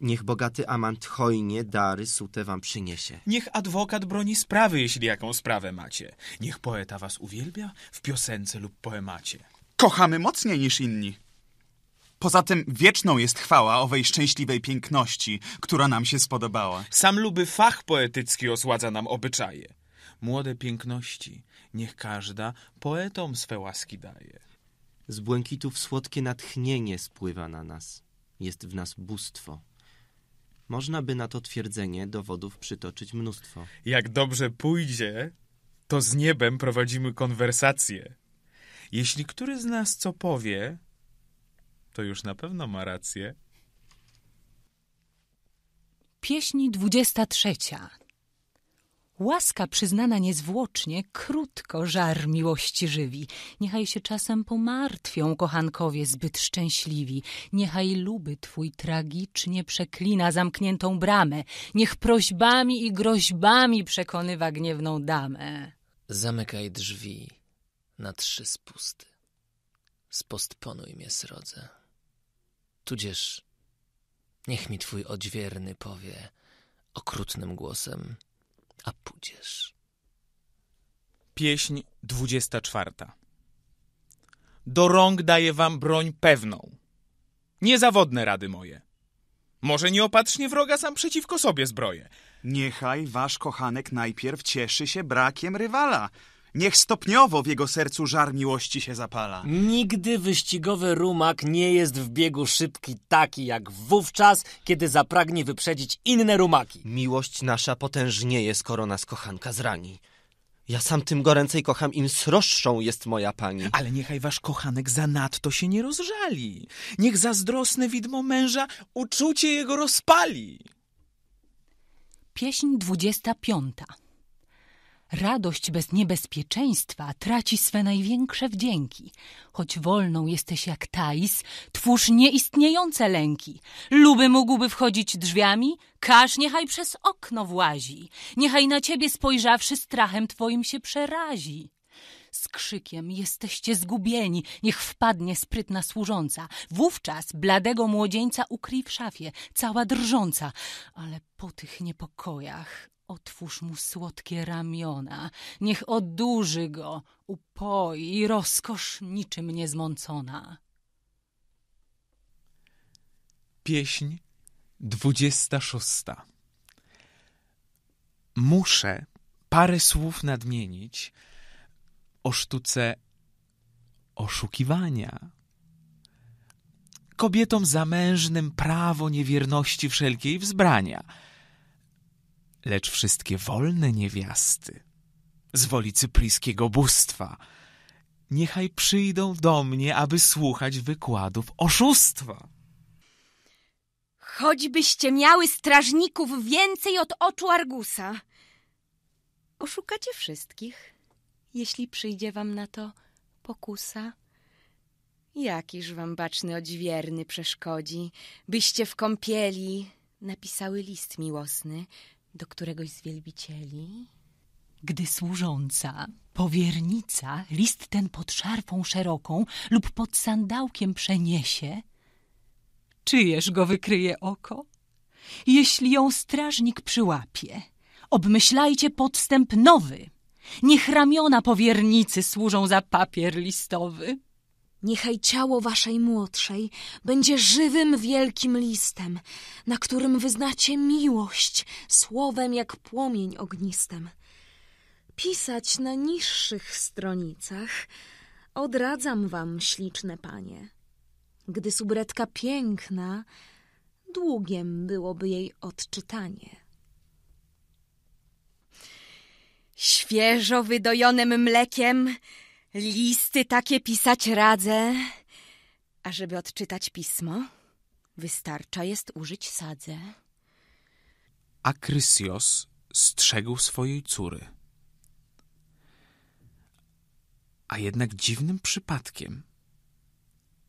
Niech bogaty amant hojnie dary sute wam przyniesie. Niech adwokat broni sprawy, jeśli jaką sprawę macie. Niech poeta was uwielbia w piosence lub poemacie. kochamy mocniej niż inni. Poza tym wieczną jest chwała owej szczęśliwej piękności, która nam się spodobała. Sam luby fach poetycki osładza nam obyczaje. Młode piękności, niech każda poetom swe łaski daje. Z błękitów słodkie natchnienie spływa na nas. Jest w nas bóstwo. Można by na to twierdzenie dowodów przytoczyć mnóstwo. Jak dobrze pójdzie, to z niebem prowadzimy konwersacje. Jeśli który z nas co powie, to już na pewno ma rację. Pieśń dwudziesta trzecia. Łaska przyznana niezwłocznie, krótko żar miłości żywi. Niechaj się czasem pomartwią kochankowie zbyt szczęśliwi. Niechaj luby twój tragicznie przeklina zamkniętą bramę. Niech prośbami i groźbami przekonywa gniewną damę. Zamykaj drzwi na trzy spusty. Spostponuj mnie, srodze. Tudzież niech mi twój odźwierny powie okrutnym głosem. A pójdziesz. Pieśń dwudziesta czwarta. Do rąk daję wam broń pewną. Niezawodne rady moje. Może nieopatrznie wroga sam przeciwko sobie zbroję. Niechaj wasz kochanek najpierw cieszy się brakiem rywala. Niech stopniowo w jego sercu żar miłości się zapala. Nigdy wyścigowy rumak nie jest w biegu szybki taki jak wówczas, kiedy zapragnie wyprzedzić inne rumaki. Miłość nasza potężnieje, skoro nas kochanka zrani. Ja sam tym goręcej kocham, im sroższą jest moja pani. Ale niechaj wasz kochanek zanadto się nie rozżali. Niech zazdrosne widmo męża uczucie jego rozpali. Pieśń dwudziesta piąta. Radość bez niebezpieczeństwa traci swe największe wdzięki. Choć wolną jesteś jak Thais, twórz nieistniejące lęki. Luby mógłby wchodzić drzwiami, każ niechaj przez okno włazi. Niechaj na ciebie spojrzawszy strachem twoim się przerazi. Z krzykiem jesteście zgubieni, niech wpadnie sprytna służąca. Wówczas bladego młodzieńca ukryj w szafie, cała drżąca. Ale po tych niepokojach otwórz mu słodkie ramiona, niech odurzy go, upoi, rozkosz niczym niezmącona. Pieśń dwudziesta szósta. Muszę parę słów nadmienić o sztuce oszukiwania. Kobietom zamężnym prawo niewierności wszelkiej wzbrania. Lecz wszystkie wolne niewiasty z woli cypryjskiego bóstwa niechaj przyjdą do mnie, aby słuchać wykładów oszustwa. Choćbyście miały strażników więcej od oczu Argusa, oszukacie wszystkich, jeśli przyjdzie wam na to pokusa. Jakiż wam baczny odźwierny przeszkodzi, byście w kąpieli napisały list miłosny do któregoś z wielbicieli? Gdy służąca, powiernica list ten pod szarfą szeroką lub pod sandałkiem przeniesie, czyjeż go wykryje oko? Jeśli ją strażnik przyłapie, obmyślajcie podstęp nowy. Niech ramiona powiernicy służą za papier listowy. Niechaj ciało waszej młodszej będzie żywym wielkim listem, na którym wyznacie miłość słowem jak płomień ognistym. Pisać na niższych stronicach odradzam wam, śliczne panie, gdy subretka piękna, długiem byłoby jej odczytanie. Świeżo wydojonym mlekiem listy takie pisać radzę, a żeby odczytać pismo, wystarcza jest użyć sadze. Akrysios strzegł swojej córy. A jednak dziwnym przypadkiem,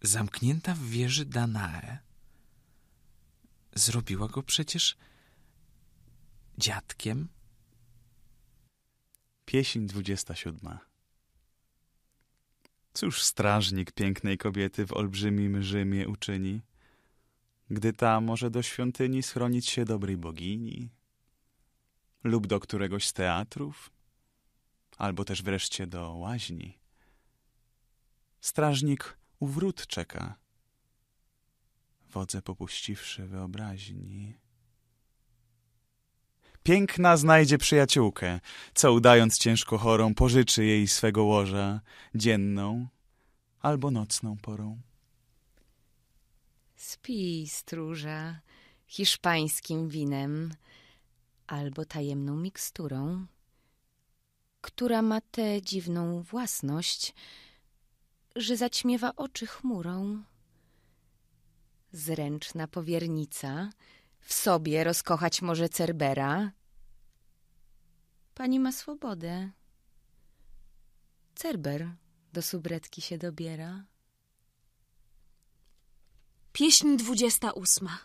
zamknięta w wieży Danae, zrobiła go przecież dziadkiem. Pieśń dwudziesta siódma. Cóż strażnik pięknej kobiety w olbrzymim Rzymie uczyni, gdy ta może do świątyni schronić się dobrej bogini lub do któregoś z teatrów, albo też wreszcie do łaźni. strażnik u wrót czeka. Wodze popuściwszy wyobraźni. Piękna znajdzie przyjaciółkę, co udając ciężko chorą, pożyczy jej swego łoża dzienną albo nocną porą. Spij, stróża, hiszpańskim winem albo tajemną miksturą, która ma tę dziwną własność, że zaćmiewa oczy chmurą. Zręczna powiernica w sobie rozkochać może Cerbera. Pani ma swobodę. Cerber do subretki się dobiera. Pieśń dwudziesta ósma.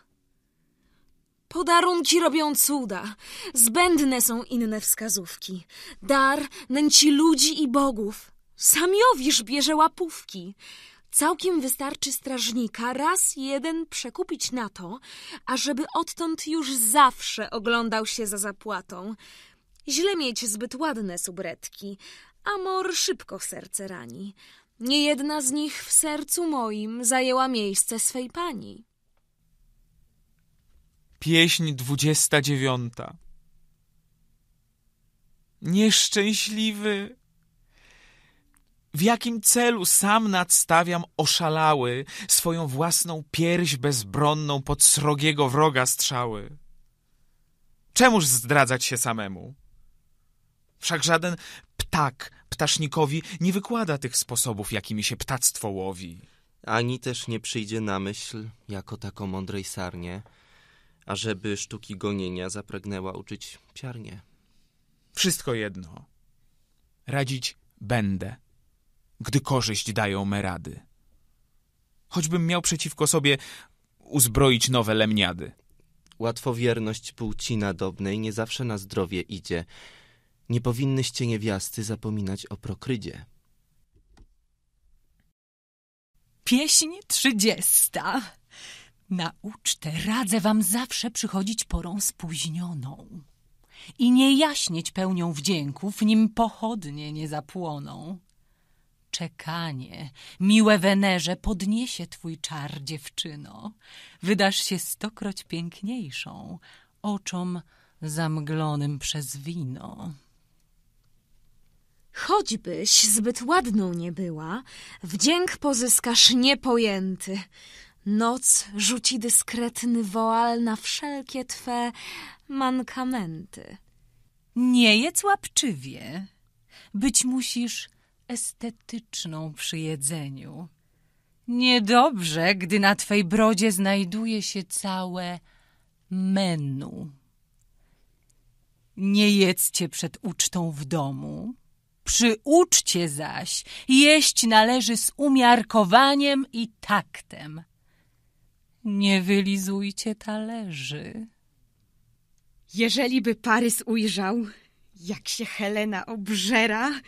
Podarunki robią cuda. Zbędne są inne wskazówki. Dar nęci ludzi i bogów. Samiowisz bierze łapówki. Całkiem wystarczy strażnika raz jeden przekupić na to, ażeby odtąd już zawsze oglądał się za zapłatą. Źle mieć zbyt ładne subretki. Amor szybko serce rani. Niejedna z nich w sercu moim zajęła miejsce swej pani. Pieśń dwudziesta dziewiąta. Nieszczęśliwy! W jakim celu sam nadstawiam oszalały swoją własną pierś bezbronną pod srogiego wroga strzały? Czemuż zdradzać się samemu? Wszak żaden ptak ptasznikowi nie wykłada tych sposobów, jakimi się ptactwo łowi. Ani też nie przyjdzie na myśl, jako tako mądrej sarnie, ażeby sztuki gonienia zapragnęła uczyć psiarnie. Wszystko jedno. Radzić będę, gdy korzyść dają me rady. Choćbym miał przeciwko sobie uzbroić nowe lemniady. Łatwowierność płci nadobnej nie zawsze na zdrowie idzie. Nie powinnyście niewiasty zapominać o prokrydzie. Pieśń trzydziesta. Na ucztę radzę wam zawsze przychodzić porą spóźnioną i nie jaśnieć pełnią wdzięków, nim pochodnie nie zapłoną. Czekanie, miłe Wenerze, podniesie twój czar, dziewczyno. Wydasz się stokroć piękniejszą, oczom zamglonym przez wino. Choćbyś zbyt ładną nie była, wdzięk pozyskasz niepojęty. Noc rzuci dyskretny woal na wszelkie twe mankamenty. Nie jedz łapczywie, być musisz estetyczną przy jedzeniu. Niedobrze, gdy na twej brodzie znajduje się całe menu. Nie jedzcie przed ucztą w domu. Przy uczcie zaś jeść należy z umiarkowaniem i taktem. Nie wylizujcie talerzy. Jeżeli by Parys ujrzał, jak się Helena obżera,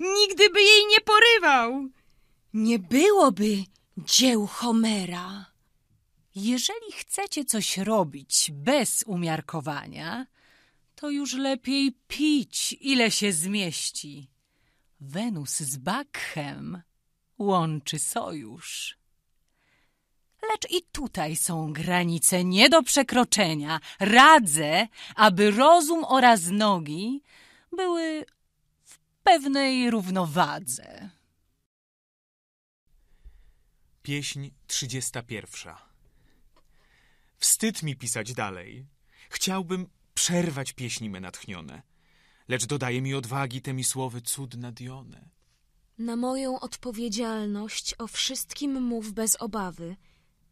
nigdy by jej nie porywał. Nie byłoby dzieł Homera. Jeżeli chcecie coś robić bez umiarkowania, to już lepiej pić, ile się zmieści. Wenus z Bacchem łączy sojusz. Lecz i tutaj są granice nie do przekroczenia. Radzę, aby rozum oraz nogi były w pewnej równowadze. Pieśń trzydziesta pierwsza. Wstyd mi pisać dalej. Chciałbym przerwać pieśni me natchnione, lecz dodaje mi odwagi te mi słowy cudna Dione. Na moją odpowiedzialność o wszystkim mów bez obawy.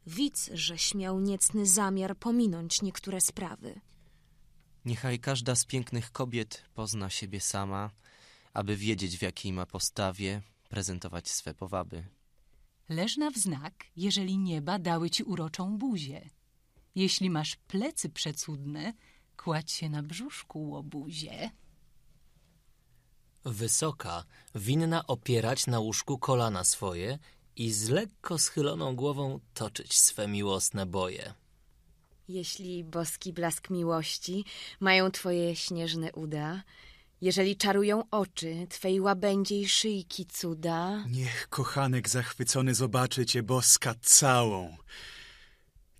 Widz, że śmiał niecny zamiar pominąć niektóre sprawy. Niechaj każda z pięknych kobiet pozna siebie sama, aby wiedzieć, w jakiej ma postawie prezentować swe powaby. Leż na wznak, jeżeli nieba dały ci uroczą buzię. Jeśli masz plecy przecudne, kładź się na brzuszku, łobuzie. Wysoka, winna opierać na łóżku kolana swoje i z lekko schyloną głową toczyć swe miłosne boje. Jeśli boski blask miłości mają twoje śnieżne uda, Jeżeli czarują oczy twej łabędziej szyjki cuda... Niech kochanek zachwycony zobaczy cię boska całą.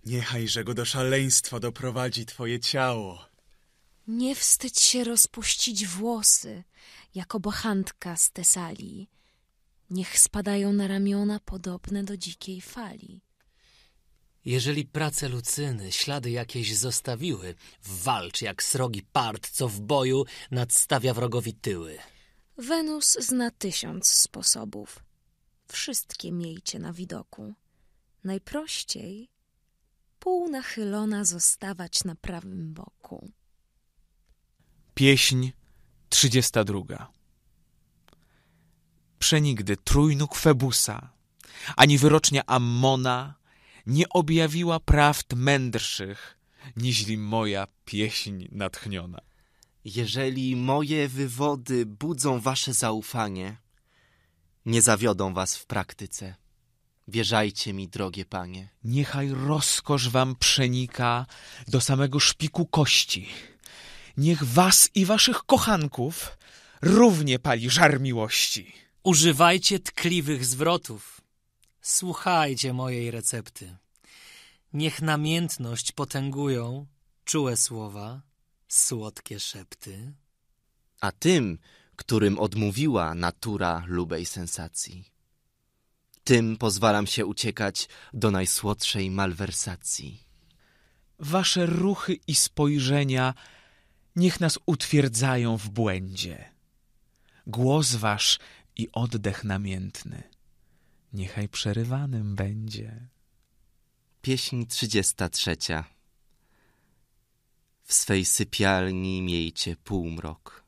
Niechajże go do szaleństwa doprowadzi twoje ciało. Nie wstydź się rozpuścić włosy, jako bochantka z Tesalii. Niech spadają na ramiona podobne do dzikiej fali. Jeżeli prace Lucyny ślady jakieś zostawiły, walcz jak srogi part, co w boju nadstawia wrogowi tyły. Wenus zna tysiąc sposobów. Wszystkie miejcie na widoku. Najprościej pół nachylona zostawać na prawym boku. Pieśń trzydziesta druga. Przenigdy trójnóg Febusa, ani wyrocznia Ammona nie objawiła prawd mędrszych, niźli moja pieśń natchniona. Jeżeli moje wywody budzą wasze zaufanie, nie zawiodą was w praktyce. Wierzajcie mi, drogie panie. Niechaj rozkosz wam przenika do samego szpiku kości. Niech was i waszych kochanków równie pali żar miłości. Używajcie tkliwych zwrotów. Słuchajcie mojej recepty. Niech namiętność potęgują czułe słowa, słodkie szepty. A tym, którym odmówiła natura lubej sensacji, tym pozwalam się uciekać do najsłodszej malwersacji. Wasze ruchy i spojrzenia niech nas utwierdzają w błędzie. Głos wasz i oddech namiętny niechaj przerywanym będzie. Pieśń trzydziesta trzecia. W swej sypialni miejcie półmrok.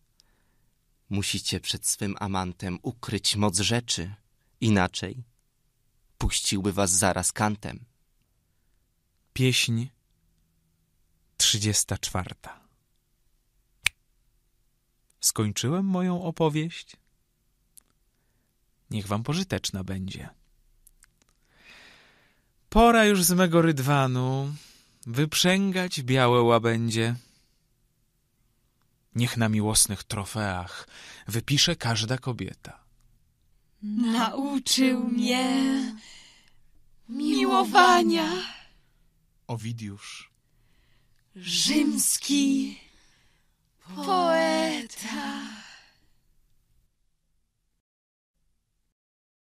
Musicie przed swym amantem ukryć moc rzeczy, inaczej puściłby was zaraz kantem. Pieśń trzydziesta czwarta. Skończyłem moją opowieść. Niech wam pożyteczna będzie. Pora już z mego rydwanu wyprzęgać białe łabędzie. Niech na miłosnych trofeach wypisze każda kobieta. Nauczył mnie miłowania Owidiusz Rzymski.